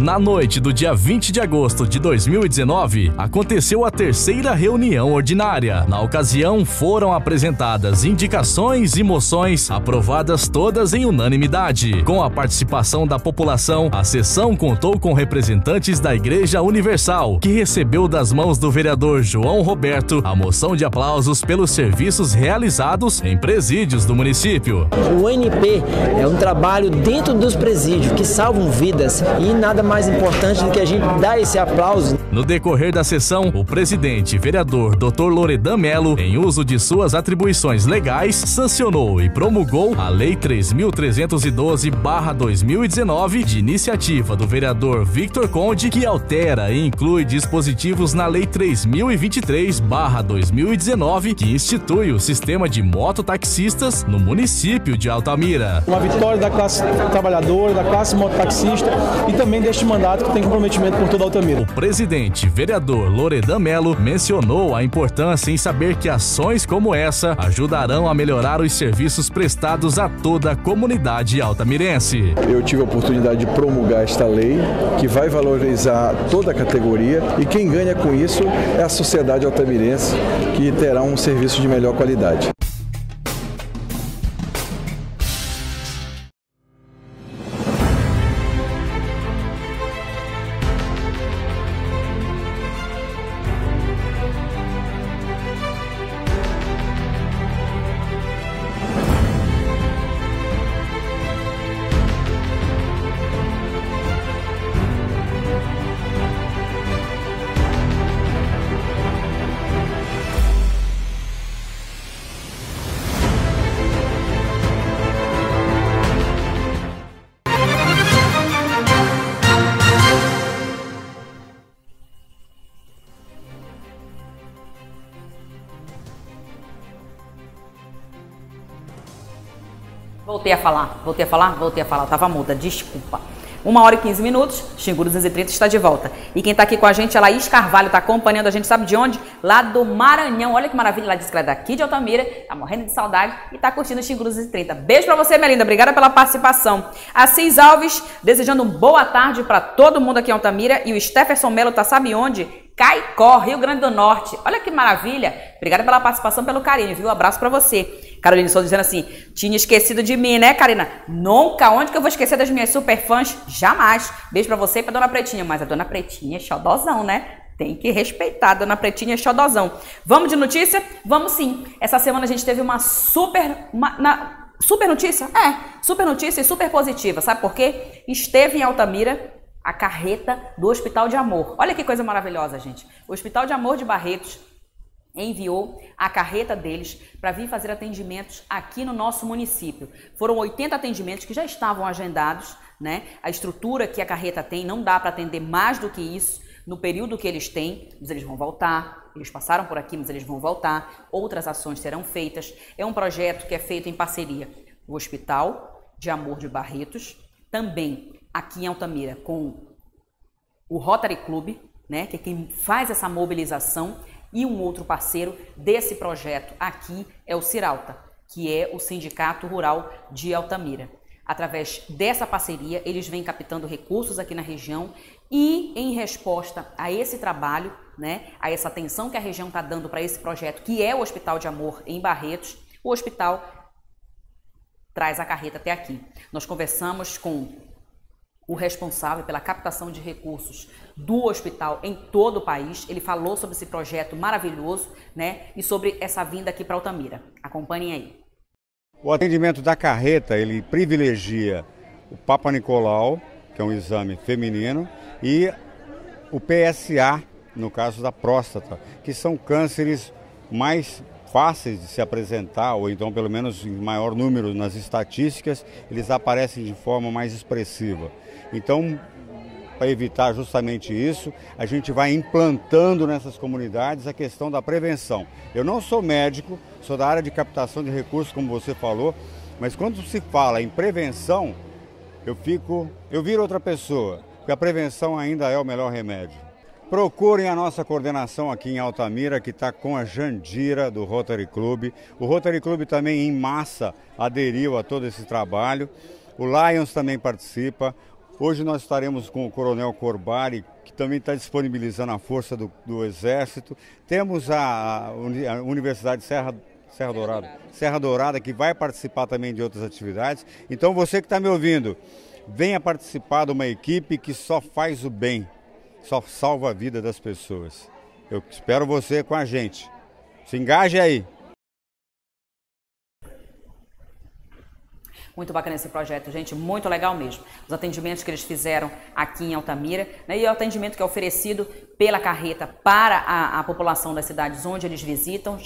Na noite do dia 20 de agosto de 2019, aconteceu a terceira reunião ordinária. Na ocasião, foram apresentadas indicações e moções, aprovadas todas em unanimidade. Com a participação da população, a sessão contou com representantes da Igreja Universal, que recebeu das mãos do vereador João Roberto a moção de aplausos pelos serviços realizados em presídios do município. O NP é um trabalho dentro dos presídios que salvam vidas e nada mais importante do que a gente dar esse aplauso. No decorrer da sessão, o presidente vereador Dr. Loredan Melo, em uso de suas atribuições legais, sancionou e promulgou a Lei 3.312/2019, de iniciativa do vereador Victor Conde, que altera e inclui dispositivos na Lei 3.023/2019, que institui o sistema de mototaxistas no município de Altamira. Uma vitória da classe trabalhadora, da classe mototaxista e também deste mandato que tem comprometimento por toda Altamira. O presidente, vereador Loredan Melo, mencionou a importância em saber que ações como essa ajudarão a melhorar os serviços prestados a toda a comunidade altamirense. Eu tive a oportunidade de promulgar esta lei que vai valorizar toda a categoria e quem ganha com isso é a sociedade altamirense, que terá um serviço de melhor qualidade. Voltei a falar, tava muda, desculpa. 1h15, Xingu 230 está de volta. E quem tá aqui com a gente é a Laís Carvalho, tá acompanhando a gente, sabe de onde? Lá do Maranhão, olha que maravilha, ela disse que ela é daqui de Altamira, tá morrendo de saudade e tá curtindo o Xingu 230. Beijo pra você, minha linda, obrigada pela participação. Assis Alves, desejando uma boa tarde pra todo mundo aqui em Altamira, e o Stefferson Melo tá sabe onde? Caicó, Rio Grande do Norte. Olha que maravilha. Obrigada pela participação, pelo carinho, viu? Um abraço pra você. Carolina Souza dizendo assim, tinha esquecido de mim, né, Karina? Nunca, onde que eu vou esquecer das minhas superfãs? Jamais. Beijo pra você e pra Dona Pretinha. Mas a Dona Pretinha é xodozão, né? Tem que respeitar, Dona Pretinha é xodozão. Vamos de notícia? Vamos sim. Essa semana a gente teve uma super notícia? É, super notícia e super positiva. Sabe por quê? Esteve em Altamira a carreta do Hospital de Amor. Olha que coisa maravilhosa, gente. O Hospital de Amor de Barretos enviou a carreta deles para vir fazer atendimentos aqui no nosso município. Foram 80 atendimentos que já estavam agendados, né? A estrutura que a carreta tem não dá para atender mais do que isso no período que eles têm, mas eles vão voltar. Eles passaram por aqui, mas eles vão voltar. Outras ações serão feitas. É um projeto que é feito em parceria o Hospital de Amor de Barretos, também aqui em Altamira com o Rotary Club, né, que é quem faz essa mobilização, e um outro parceiro desse projeto aqui é o Ciralta, que é o Sindicato Rural de Altamira. Através dessa parceria, eles vêm captando recursos aqui na região e em resposta a esse trabalho, né, a essa atenção que a região está dando para esse projeto, que é o Hospital de Amor em Barretos, o hospital traz a carreta até aqui. Nós conversamos com o responsável pela captação de recursos do hospital em todo o país. Ele falou sobre esse projeto maravilhoso, né, e sobre essa vinda aqui para Altamira. Acompanhem aí. O atendimento da carreta, ele privilegia o Papa Nicolau, que é um exame feminino, e o PSA, no caso da próstata, que são cânceres mais fáceis de se apresentar, ou então pelo menos em maior número nas estatísticas, eles aparecem de forma mais expressiva. Então, para evitar justamente isso, a gente vai implantando nessas comunidades a questão da prevenção. Eu não sou médico, sou da área de captação de recursos, como você falou, mas quando se fala em prevenção, eu viro outra pessoa, porque a prevenção ainda é o melhor remédio. Procurem a nossa coordenação aqui em Altamira, que está com a Jandira do Rotary Club. O Rotary Club também em massa aderiu a todo esse trabalho. O Lions também participa. Hoje nós estaremos com o Coronel Corbari, que também está disponibilizando a força do Exército. Temos a Universidade Serra Dourada, que vai participar também de outras atividades. Então você que está me ouvindo, venha participar de uma equipe que só faz o bem, só salva a vida das pessoas. Eu espero você com a gente. Se engaje aí! Muito bacana esse projeto, gente, muito legal mesmo. Os atendimentos que eles fizeram aqui em Altamira, né, e o atendimento que é oferecido pela carreta para a população das cidades onde eles visitam,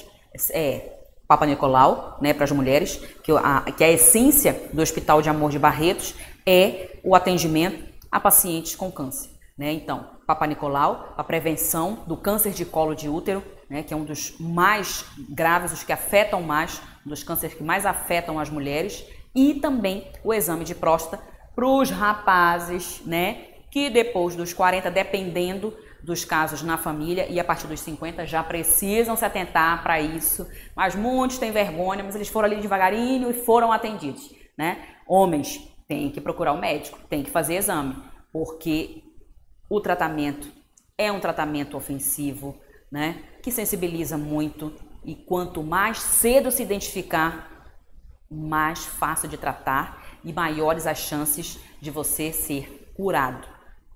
Papa Nicolau, né, para as mulheres, que a essência do Hospital de Amor de Barretos é o atendimento a pacientes com câncer. Né? Então, Papa Nicolau, a prevenção do câncer de colo de útero, né, que é um dos mais graves, os que afetam mais, um dos cânceres que mais afetam as mulheres, e também o exame de próstata para os rapazes, né, que depois dos 40, dependendo dos casos na família, e a partir dos 50 já precisam se atentar para isso, mas muitos têm vergonha, mas eles foram ali devagarinho e foram atendidos, né? Homens têm que procurar o médico, têm que fazer exame, porque o tratamento é um tratamento ofensivo, né, que sensibiliza muito, e quanto mais cedo se identificar, mais fácil de tratar e maiores as chances de você ser curado.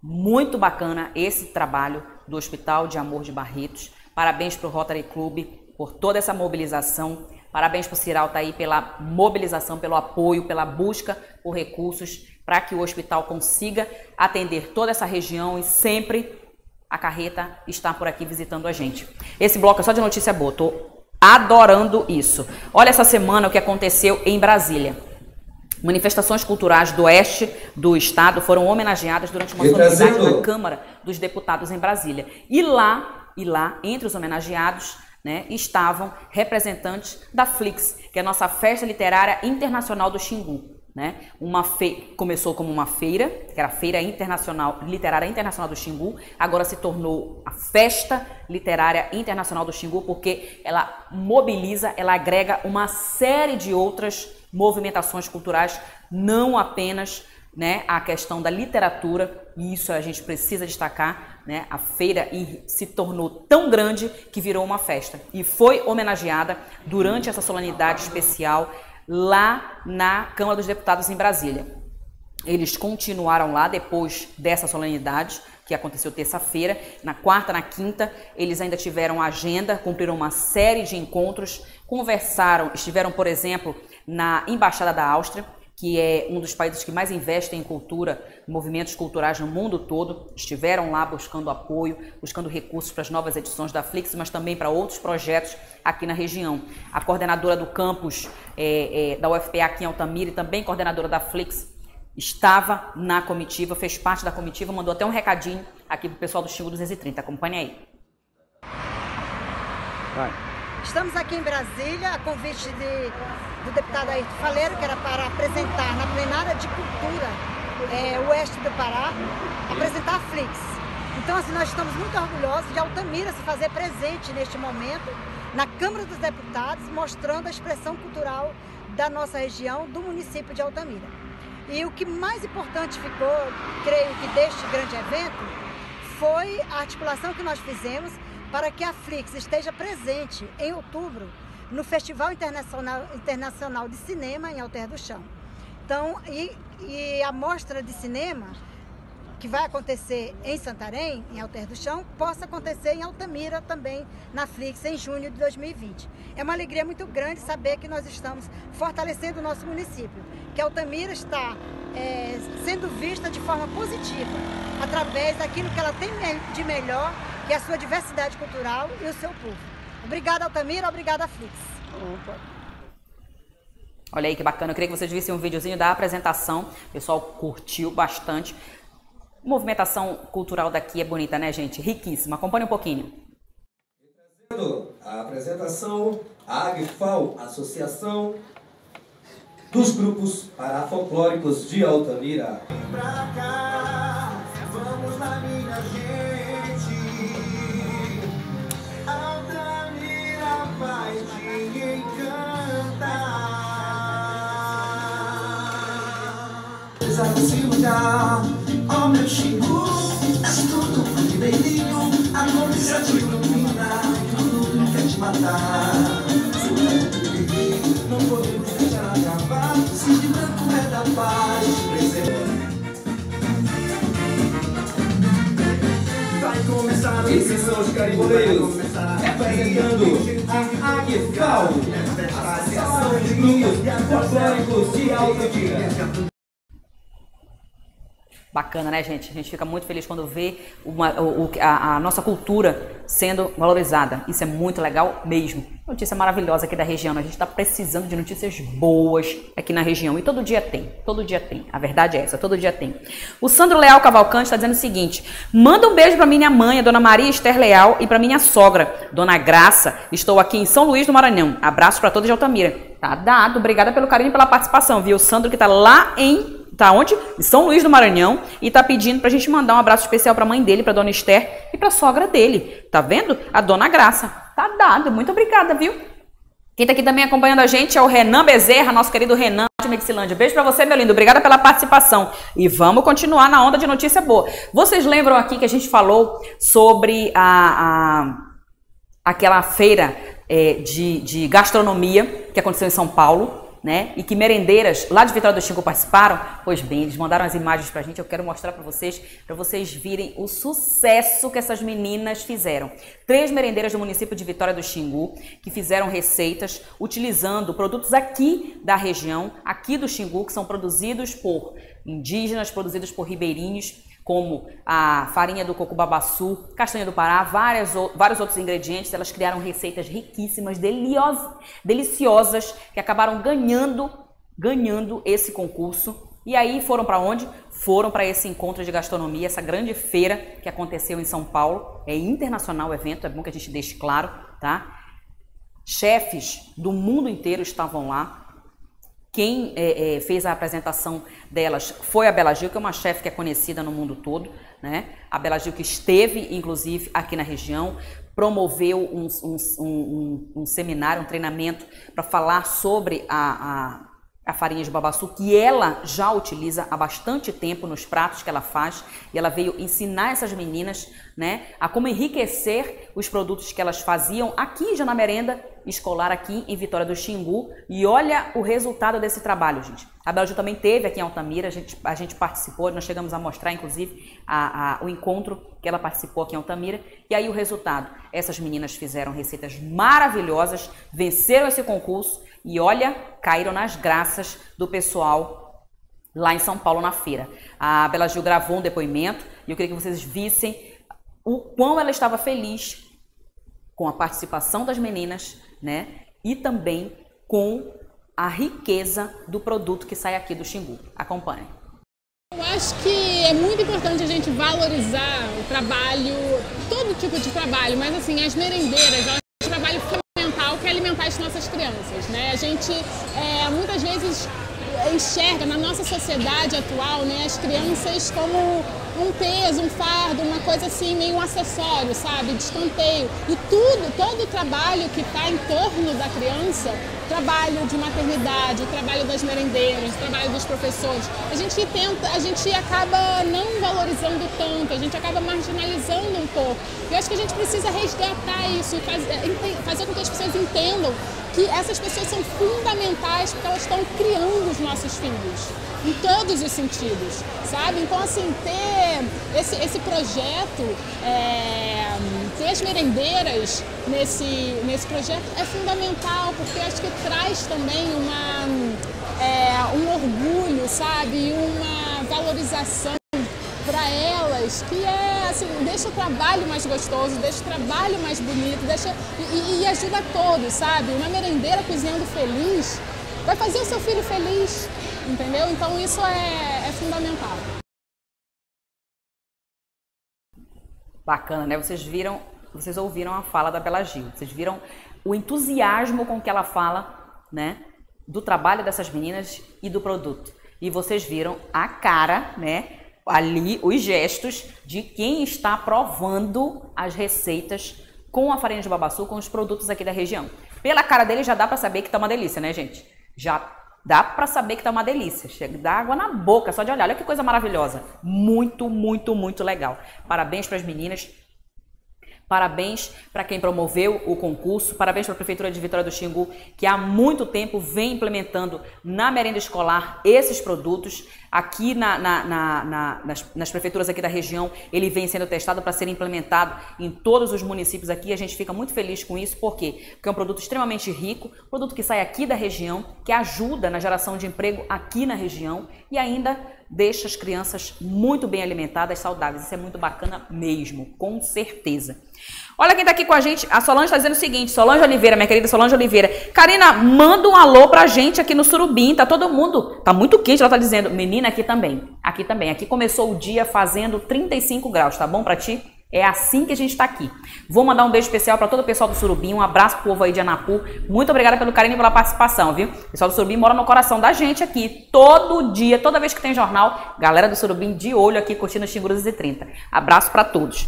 Muito bacana esse trabalho do Hospital de Amor de Barretos. Parabéns para o Rotary Club por toda essa mobilização. Parabéns para o Ciral tá aí pela mobilização, pelo apoio, pela busca por recursos para que o hospital consiga atender toda essa região, e sempre a carreta está por aqui visitando a gente. Esse bloco é só de notícia boa, tô adorando isso. Olha essa semana o que aconteceu em Brasília. Manifestações culturais do oeste do estado foram homenageadas durante uma solenidade na Câmara dos Deputados em Brasília. E lá, entre os homenageados, né, estavam representantes da Flix, que é a nossa festa literária internacional do Xingu. Né? Começou como uma feira, que era a Feira Literária Internacional do Xingu, agora se tornou a Festa Literária Internacional do Xingu, porque ela mobiliza, ela agrega uma série de outras movimentações culturais, não apenas, né, a questão da literatura, e isso a gente precisa destacar, né? A feira se tornou tão grande que virou uma festa, e foi homenageada durante essa solenidade especial lá na Câmara dos Deputados em Brasília. Eles continuaram lá depois dessa solenidade, que aconteceu terça-feira. Na quarta, na quinta, eles ainda tiveram agenda, cumpriram uma série de encontros, conversaram, estiveram, por exemplo, na Embaixada da Áustria, que é um dos países que mais investem em cultura, movimentos culturais no mundo todo. Estiveram lá buscando apoio, buscando recursos para as novas edições da Flix, mas também para outros projetos aqui na região. A coordenadora do campus da UFPA aqui em Altamira, e também coordenadora da Flix, estava na comitiva, fez parte da comitiva, mandou até um recadinho aqui para o pessoal do Xingu 230. Acompanha aí. Vai. Estamos aqui em Brasília, a convite do deputado Ayrton Faleiro, que era para apresentar na plenária de cultura oeste do Pará, apresentar a Flix. Então, assim, nós estamos muito orgulhosos de Altamira se fazer presente neste momento na Câmara dos Deputados, mostrando a expressão cultural da nossa região, do município de Altamira. E o que mais importante ficou, creio que deste grande evento, foi a articulação que nós fizemos para que a Flix esteja presente em outubro no Festival Internacional de Cinema em Alter do Chão. Então, e a mostra de cinema que vai acontecer em Santarém, em Alter do Chão, possa acontecer em Altamira também, na Flix, em junho de 2020. É uma alegria muito grande saber que nós estamos fortalecendo o nosso município, que Altamira está sendo vista de forma positiva, através daquilo que ela tem de melhor, que é a sua diversidade cultural e o seu povo. Obrigada, Altamira. Obrigada, Flix. Olha aí que bacana. Eu queria que vocês vissem um videozinho da apresentação. O pessoal curtiu bastante. A movimentação cultural daqui é bonita, né, gente? Riquíssima. Acompanhe um pouquinho. A apresentação, a AGFAL, Associação dos Grupos Parafolclóricos de Altamira. Pra cá, vamos lá, minha gente. Vai te encantar. Desafio da ao meu Xingu, és tudo ribeirinho, amor que só te ilumina, tudo que quer te matar. Não podemos deixar acabar, se de branco é da paz, vai começar a sessão de cariboleiros, apresentando a Águia Cal, a sessão de grupos folclóricos de autodidata. Bacana, né, gente? A gente fica muito feliz quando vê a nossa cultura sendo valorizada. Isso é muito legal mesmo. Notícia maravilhosa aqui da região. A gente está precisando de notícias boas aqui na região. E todo dia tem. Todo dia tem. A verdade é essa. Todo dia tem. O Sandro Leal Cavalcante está dizendo o seguinte. Manda um beijo para minha mãe, a Dona Maria Esther Leal, e para minha sogra, Dona Graça. Estou aqui em São Luís do Maranhão. Abraço para todos de Altamira. Tá dado. Obrigada pelo carinho e pela participação, viu? O Sandro que está lá em... Tá onde? São Luís do Maranhão, e tá pedindo pra gente mandar um abraço especial pra mãe dele, pra Dona Esther e pra sogra dele. Tá vendo? A Dona Graça. Tá dado. Muito obrigada, viu? Quem tá aqui também acompanhando a gente é o Renan Bezerra, nosso querido Renan de Medicilândia. Beijo pra você, meu lindo. Obrigada pela participação. E vamos continuar na onda de notícia boa. Vocês lembram aqui que a gente falou sobre aquela feira de gastronomia que aconteceu em São Paulo? Né? E que merendeiras lá de Vitória do Xingu participaram? Pois bem, eles mandaram as imagens pra gente, eu quero mostrar pra vocês virem o sucesso que essas meninas fizeram. 3 merendeiras do município de Vitória do Xingu, que fizeram receitas utilizando produtos aqui da região, aqui do Xingu, que são produzidos por indígenas, produzidos por ribeirinhos, como a farinha do coco babaçu, castanha do Pará, vários outros ingredientes. Elas criaram receitas riquíssimas, deliciosas, que acabaram ganhando esse concurso. E aí foram para onde? Foram para esse encontro de gastronomia, essa grande feira que aconteceu em São Paulo. É internacional o evento, é bom que a gente deixe claro, tá? Chefes do mundo inteiro estavam lá. Quem fez a apresentação delas foi a Bela Gil, que é uma chefe que é conhecida no mundo todo, né? A Bela Gil que esteve, inclusive, aqui na região, promoveu um seminário, um treinamento para falar sobre a farinha de babaçu, que ela já utiliza há bastante tempo nos pratos que ela faz, e ela veio ensinar essas meninas, né, a como enriquecer os produtos que elas faziam aqui já na merenda escolar aqui em Vitória do Xingu. E olha o resultado desse trabalho, gente. A Bela Gil também teve aqui em Altamira, a gente participou, nós chegamos a mostrar, inclusive, o encontro que ela participou aqui em Altamira. E aí o resultado, essas meninas fizeram receitas maravilhosas, venceram esse concurso e, olha, caíram nas graças do pessoal lá em São Paulo na feira. A Bela Gil gravou um depoimento e eu queria que vocês vissem o quão ela estava feliz com a participação das meninas, né? E também com a riqueza do produto que sai aqui do Xingu. Acompanhe. Eu acho que é muito importante a gente valorizar o trabalho, todo tipo de trabalho, mas assim, as merendeiras, elas têm um trabalho fundamental que é alimentar as nossas crianças, né? A gente muitas vezes enxerga na nossa sociedade atual, né, as crianças como um peso, um fardo, uma coisa assim, meio um acessório, sabe, de escanteio. E todo o trabalho que está em torno da criança, trabalho de maternidade, trabalho das merendeiras, trabalho dos professores, a gente acaba não valorizando tanto, a gente acaba marginalizando um pouco. Eu acho que a gente precisa resgatar isso e fazer com que as pessoas entendam que essas pessoas são fundamentais porque elas estão criando os nossos filhos, em todos os sentidos, sabe? Então, assim, ter esse projeto, ter as merendeiras nesse projeto é fundamental, porque acho que traz também um orgulho, sabe? Uma valorização para elas, que assim, deixa o trabalho mais gostoso, deixa o trabalho mais bonito, e ajuda a todos, sabe? Uma merendeira cozinhando feliz vai fazer o seu filho feliz, entendeu? Então isso é fundamental. Bacana, né? Vocês ouviram a fala da Bela Gil, vocês viram o entusiasmo com que ela fala, né, do trabalho dessas meninas e do produto. E vocês viram a cara, né, ali os gestos de quem está provando as receitas com a farinha de babaçu, com os produtos aqui da região. Pela cara dele já dá para saber que tá uma delícia, né, gente? Já Dá para saber que tá uma delícia, chega, dá água na boca só de olhar, olha que coisa maravilhosa. Muito, muito, muito legal. Parabéns para as meninas, parabéns para quem promoveu o concurso, parabéns para a Prefeitura de Vitória do Xingu, que há muito tempo vem implementando na merenda escolar esses produtos. Aqui nas prefeituras aqui da região, ele vem sendo testado para ser implementado em todos os municípios aqui. A gente fica muito feliz com isso, por quê? Porque é um produto extremamente rico, produto que sai aqui da região, que ajuda na geração de emprego aqui na região e ainda deixa as crianças muito bem alimentadas, saudáveis. Isso é muito bacana mesmo, com certeza. Olha quem tá aqui com a gente, a Solange tá dizendo o seguinte, Solange Oliveira, minha querida Solange Oliveira. Karina, manda um alô pra gente aqui no Surubim, tá todo mundo, tá muito quente, ela tá dizendo. Menina, aqui também, aqui começou o dia fazendo 35 graus, tá bom pra ti? É assim que a gente tá aqui. Vou mandar um beijo especial pra todo o pessoal do Surubim, um abraço pro povo aí de Anapu, muito obrigada pelo carinho e pela participação, viu? O pessoal do Surubim mora no coração da gente aqui, todo dia, toda vez que tem jornal, galera do Surubim de olho aqui, curtindo o Xingu 230. Abraço pra todos.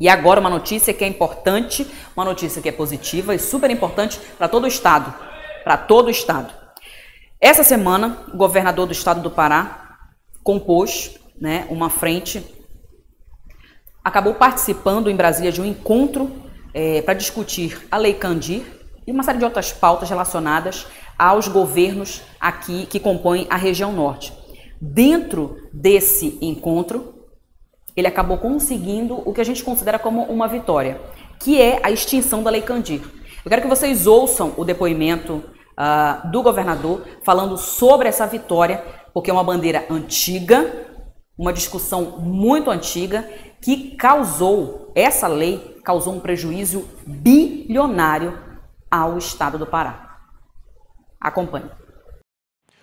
E agora uma notícia que é importante, uma notícia que é positiva e super importante para todo o estado, para todo o estado. Essa semana, o governador do estado do Pará compôs, né, uma frente, acabou participando em Brasília de um encontro para discutir a Lei Kandir e uma série de outras pautas relacionadas aos governos aqui que compõem a região norte. Dentro desse encontro, ele acabou conseguindo o que a gente considera como uma vitória, que é a extinção da Lei Kandir. Eu quero que vocês ouçam o depoimento do governador falando sobre essa vitória, porque é uma bandeira antiga, uma discussão muito antiga, que causou, essa lei causou um prejuízo bilionário ao estado do Pará. Acompanhe.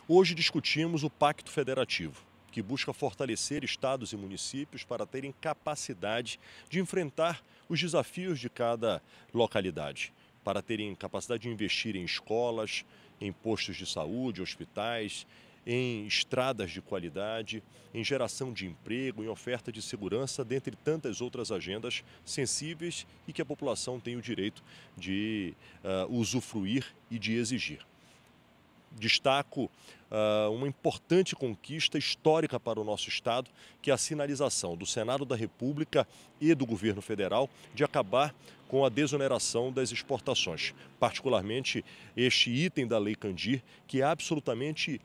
Hoje discutimos o Pacto Federativo, que busca fortalecer estados e municípios para terem capacidade de enfrentar os desafios de cada localidade, para terem capacidade de investir em escolas, em postos de saúde, hospitais, em estradas de qualidade, em geração de emprego, em oferta de segurança, dentre tantas outras agendas sensíveis e que a população tem o direito de usufruir e de exigir. Destaco uma importante conquista histórica para o nosso estado, que é a sinalização do Senado da República e do governo federal de acabar com a desoneração das exportações, particularmente este item da Lei Kandir, que é absolutamente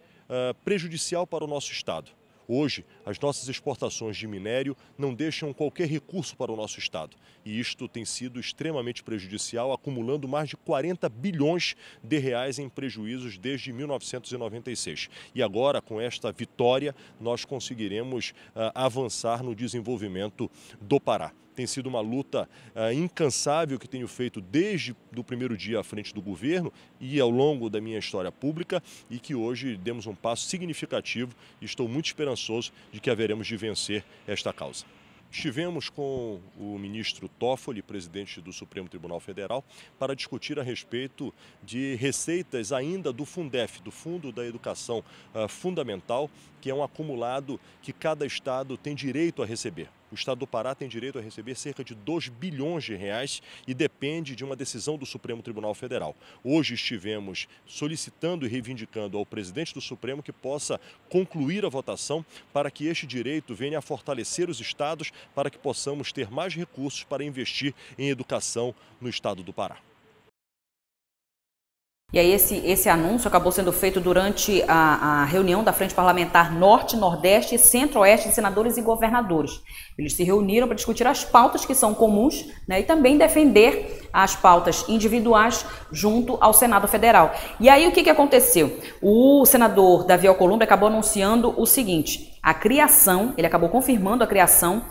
prejudicial para o nosso estado. Hoje, as nossas exportações de minério não deixam qualquer recurso para o nosso estado. E isto tem sido extremamente prejudicial, acumulando mais de 40 bilhões de reais em prejuízos desde 1996. E agora, com esta vitória, nós conseguiremos avançar no desenvolvimento do Pará. Tem sido uma luta incansável que tenho feito desde o primeiro dia à frente do governo e ao longo da minha história pública, e que hoje demos um passo significativo e estou muito esperançoso de que haveremos de vencer esta causa. Estivemos com o ministro Toffoli, presidente do Supremo Tribunal Federal, para discutir a respeito de receitas ainda do Fundef, do Fundo da Educação Fundamental, que é um acumulado que cada estado tem direito a receber. O estado do Pará tem direito a receber cerca de 2 bilhões de reais e depende de uma decisão do Supremo Tribunal Federal. Hoje estivemos solicitando e reivindicando ao presidente do Supremo que possa concluir a votação para que este direito venha a fortalecer os estados, para que possamos ter mais recursos para investir em educação no estado do Pará. E aí esse anúncio acabou sendo feito durante a reunião da Frente Parlamentar Norte, Nordeste e Centro-Oeste de senadores e governadores. Eles se reuniram para discutir as pautas que são comuns, né, e também defender as pautas individuais junto ao Senado Federal. E aí o que aconteceu? O senador Davi Alcolumbre acabou anunciando o seguinte, a criação, ele acabou confirmando a criação,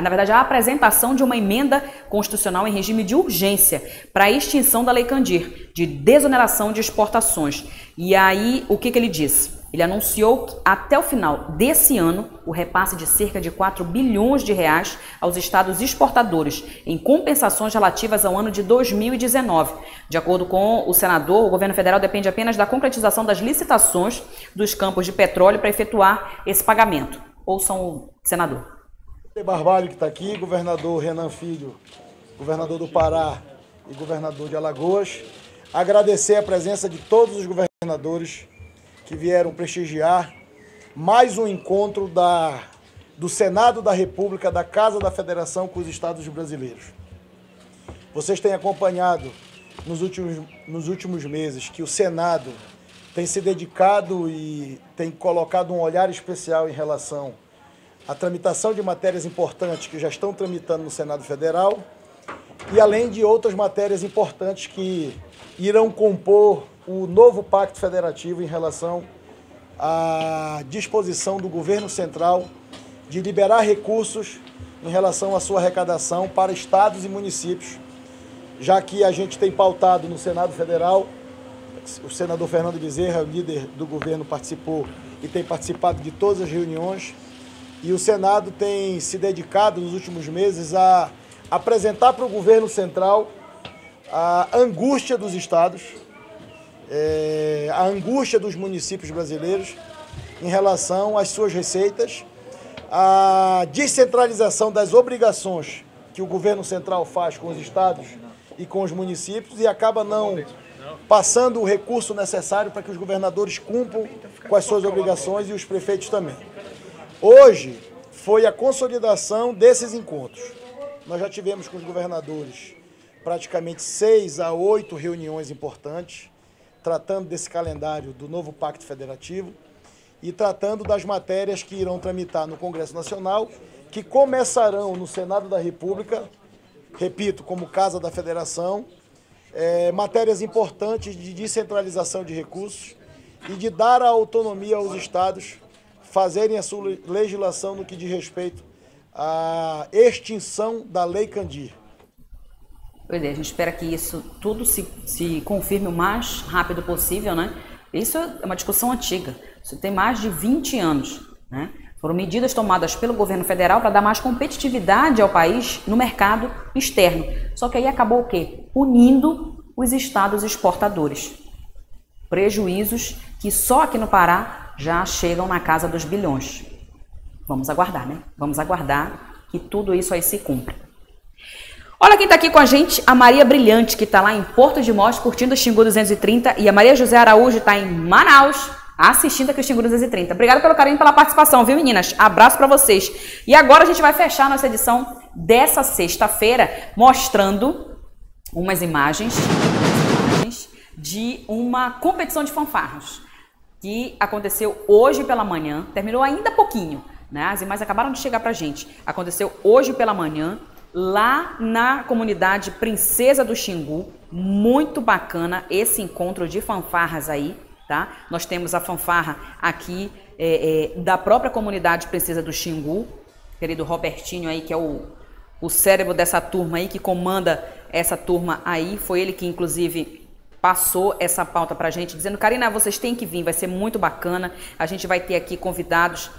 na verdade a apresentação de uma emenda constitucional em regime de urgência para a extinção da Lei Kandir, de desoneração de exportações. E aí, o que ele disse? Ele anunciou que até o final desse ano, o repasse de cerca de 4 bilhões de reais aos estados exportadores, em compensações relativas ao ano de 2019. De acordo com o senador, o governo federal depende apenas da concretização das licitações dos campos de petróleo para efetuar esse pagamento. Ouçam o senador. Helder Barbalho, que está aqui, governador Renan Filho, governador do Pará e governador de Alagoas. Agradecer a presença de todos os governadores que vieram prestigiar mais um encontro do Senado da República, da Casa da Federação com os Estados brasileiros. Vocês têm acompanhado nos últimos meses que o Senado tem se dedicado e tem colocado um olhar especial em relação à tramitação de matérias importantes que já estão tramitando no Senado Federal e além de outras matérias importantes que irão compor o novo Pacto Federativo em relação à disposição do governo central de liberar recursos em relação à sua arrecadação para estados e municípios, já que a gente tem pautado no Senado Federal, o senador Fernando Bezerra, o líder do governo, participou e tem participado de todas as reuniões, e o Senado tem se dedicado nos últimos meses a apresentar para o governo central a angústia dos estados, a angústia dos municípios brasileiros em relação às suas receitas, a descentralização das obrigações que o governo central faz com os estados e com os municípios e acaba não passando o recurso necessário para que os governadores cumpram com as suas obrigações e os prefeitos também. Hoje foi a consolidação desses encontros. Nós já tivemos com os governadores praticamente 6 a 8 reuniões importantes, tratando desse calendário do novo Pacto Federativo e tratando das matérias que irão tramitar no Congresso Nacional, que começarão no Senado da República, repito, como Casa da Federação, matérias importantes de descentralização de recursos e de dar a autonomia aos estados fazerem a sua legislação no que diz respeito à extinção da Lei Candir. Pois é, a gente espera que isso tudo se confirme o mais rápido possível, né? Isso é uma discussão antiga, isso tem mais de 20 anos, né? Foram medidas tomadas pelo governo federal para dar mais competitividade ao país no mercado externo. Só que aí acabou o quê? Punindo os estados exportadores. Prejuízos que só aqui no Pará já chegam na casa dos bilhões. Vamos aguardar, né? Vamos aguardar que tudo isso aí se cumpra. Olha quem está aqui com a gente, a Maria Brilhante, que está lá em Porto de Moz, curtindo o Xingu 230. E a Maria José Araújo está em Manaus, assistindo aqui o Xingu 230. Obrigada pelo carinho e pela participação, viu, meninas? Abraço para vocês. E agora a gente vai fechar nossa edição dessa sexta-feira, mostrando umas imagens de uma competição de fanfarras, que aconteceu hoje pela manhã, terminou ainda pouquinho, né? As imagens acabaram de chegar para a gente. Aconteceu hoje pela manhã, lá na comunidade Princesa do Xingu. Muito bacana esse encontro de fanfarras aí, tá? Nós temos a fanfarra aqui da própria comunidade Princesa do Xingu, querido Robertinho aí, que é o cérebro dessa turma aí, que comanda essa turma aí. Foi ele que, inclusive, passou essa pauta pra gente, dizendo: Karina, vocês têm que vir, vai ser muito bacana. A gente vai ter aqui convidados.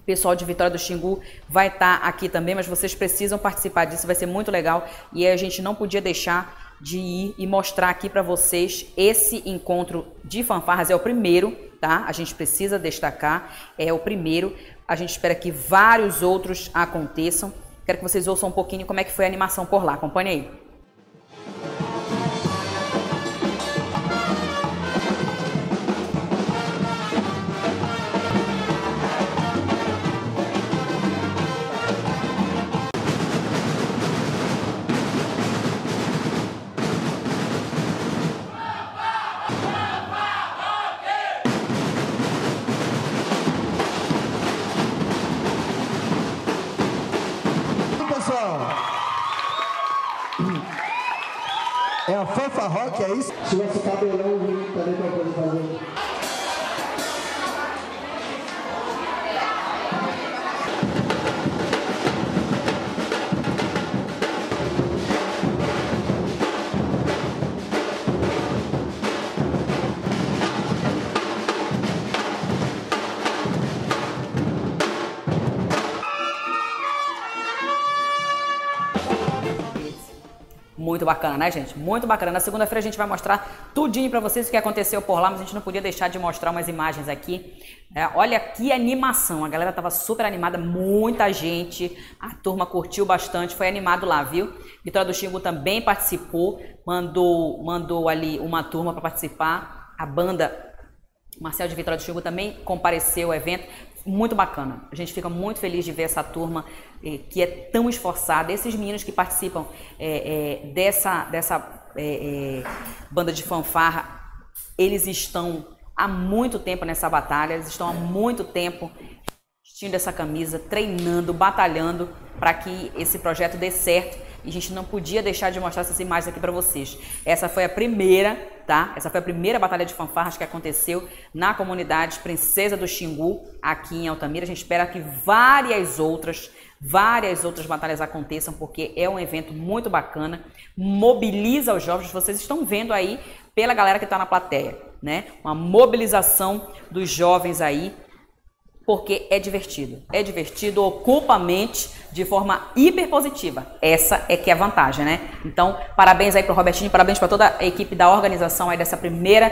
O pessoal de Vitória do Xingu vai estar aqui também, mas vocês precisam participar disso, vai ser muito legal. E a gente não podia deixar de ir e mostrar aqui para vocês esse encontro de fanfarras. É o primeiro, tá? A gente precisa destacar, é o primeiro. A gente espera que vários outros aconteçam. Quero que vocês ouçam um pouquinho como é que foi a animação por lá. Acompanhe aí. Rock, é isso? Se tivesse cabelão, cadê que eu posso fazer? Muito bacana, né, gente? Muito bacana. Na segunda-feira a gente vai mostrar tudinho pra vocês o que aconteceu por lá, mas a gente não podia deixar de mostrar umas imagens aqui. Olha que animação. A galera tava super animada, muita gente. A turma curtiu bastante, foi animado lá, viu? Vitória do Xingu também participou, mandou ali uma turma pra participar. A banda O Marcel de Vitória do Xingu também compareceu ao evento. Muito bacana. A gente fica muito feliz de ver essa turma que é tão esforçada. Esses meninos que participam dessa banda de fanfarra, eles estão há muito tempo nessa batalha, eles estão há muito tempo vestindo essa camisa, treinando, batalhando para que esse projeto dê certo. E a gente não podia deixar de mostrar essas imagens aqui para vocês. Essa foi a primeira, tá? Essa foi a primeira batalha de fanfarras que aconteceu na comunidade Princesa do Xingu, aqui em Altamira. A gente espera que várias outras batalhas aconteçam, porque é um evento muito bacana, mobiliza os jovens. Vocês estão vendo aí pela galera que está na plateia, né? Uma mobilização dos jovens aí, porque é divertido. É divertido, ocupa a mente de forma hiperpositiva. Essa é que é a vantagem, né? Então, parabéns aí pro Robertinho, parabéns para toda a equipe da organização aí dessa primeira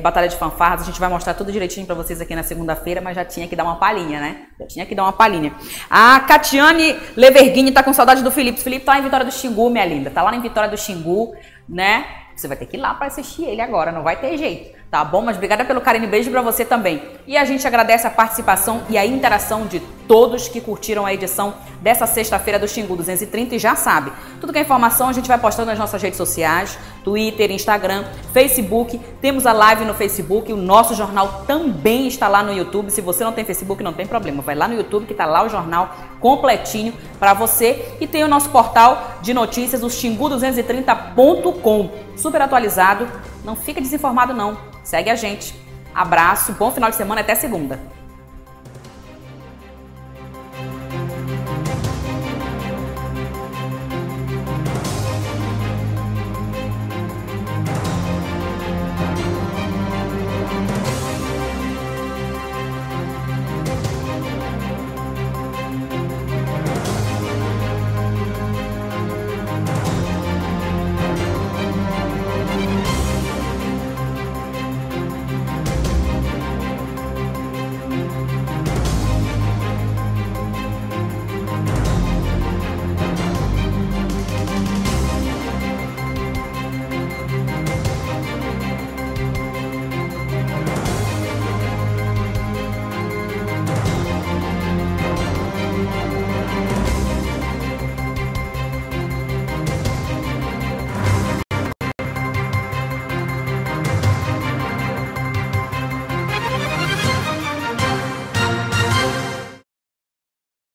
batalha de fanfarras. A gente vai mostrar tudo direitinho para vocês aqui na segunda-feira, mas já tinha que dar uma palhinha, né? Já tinha que dar uma palhinha. A Catiane Leverghini tá com saudade do Felipe. O Felipe tá em Vitória do Xingu, minha linda. Tá lá em Vitória do Xingu, né? Você vai ter que ir lá para assistir ele agora, não vai ter jeito. Tá bom? Mas obrigada pelo carinho e beijo pra você também. E a gente agradece a participação e a interação de todos que curtiram a edição dessa sexta-feira do Xingu 230. E já sabe, tudo que é informação a gente vai postando nas nossas redes sociais, Twitter, Instagram, Facebook. Temos a live no Facebook, o nosso jornal também está lá no YouTube. Se você não tem Facebook, não tem problema. Vai lá no YouTube que tá lá o jornal completinho pra você. E tem o nosso portal de notícias, o xingu230.com. Super atualizado. Não fica desinformado não. Segue a gente. Abraço, bom final de semana, até segunda.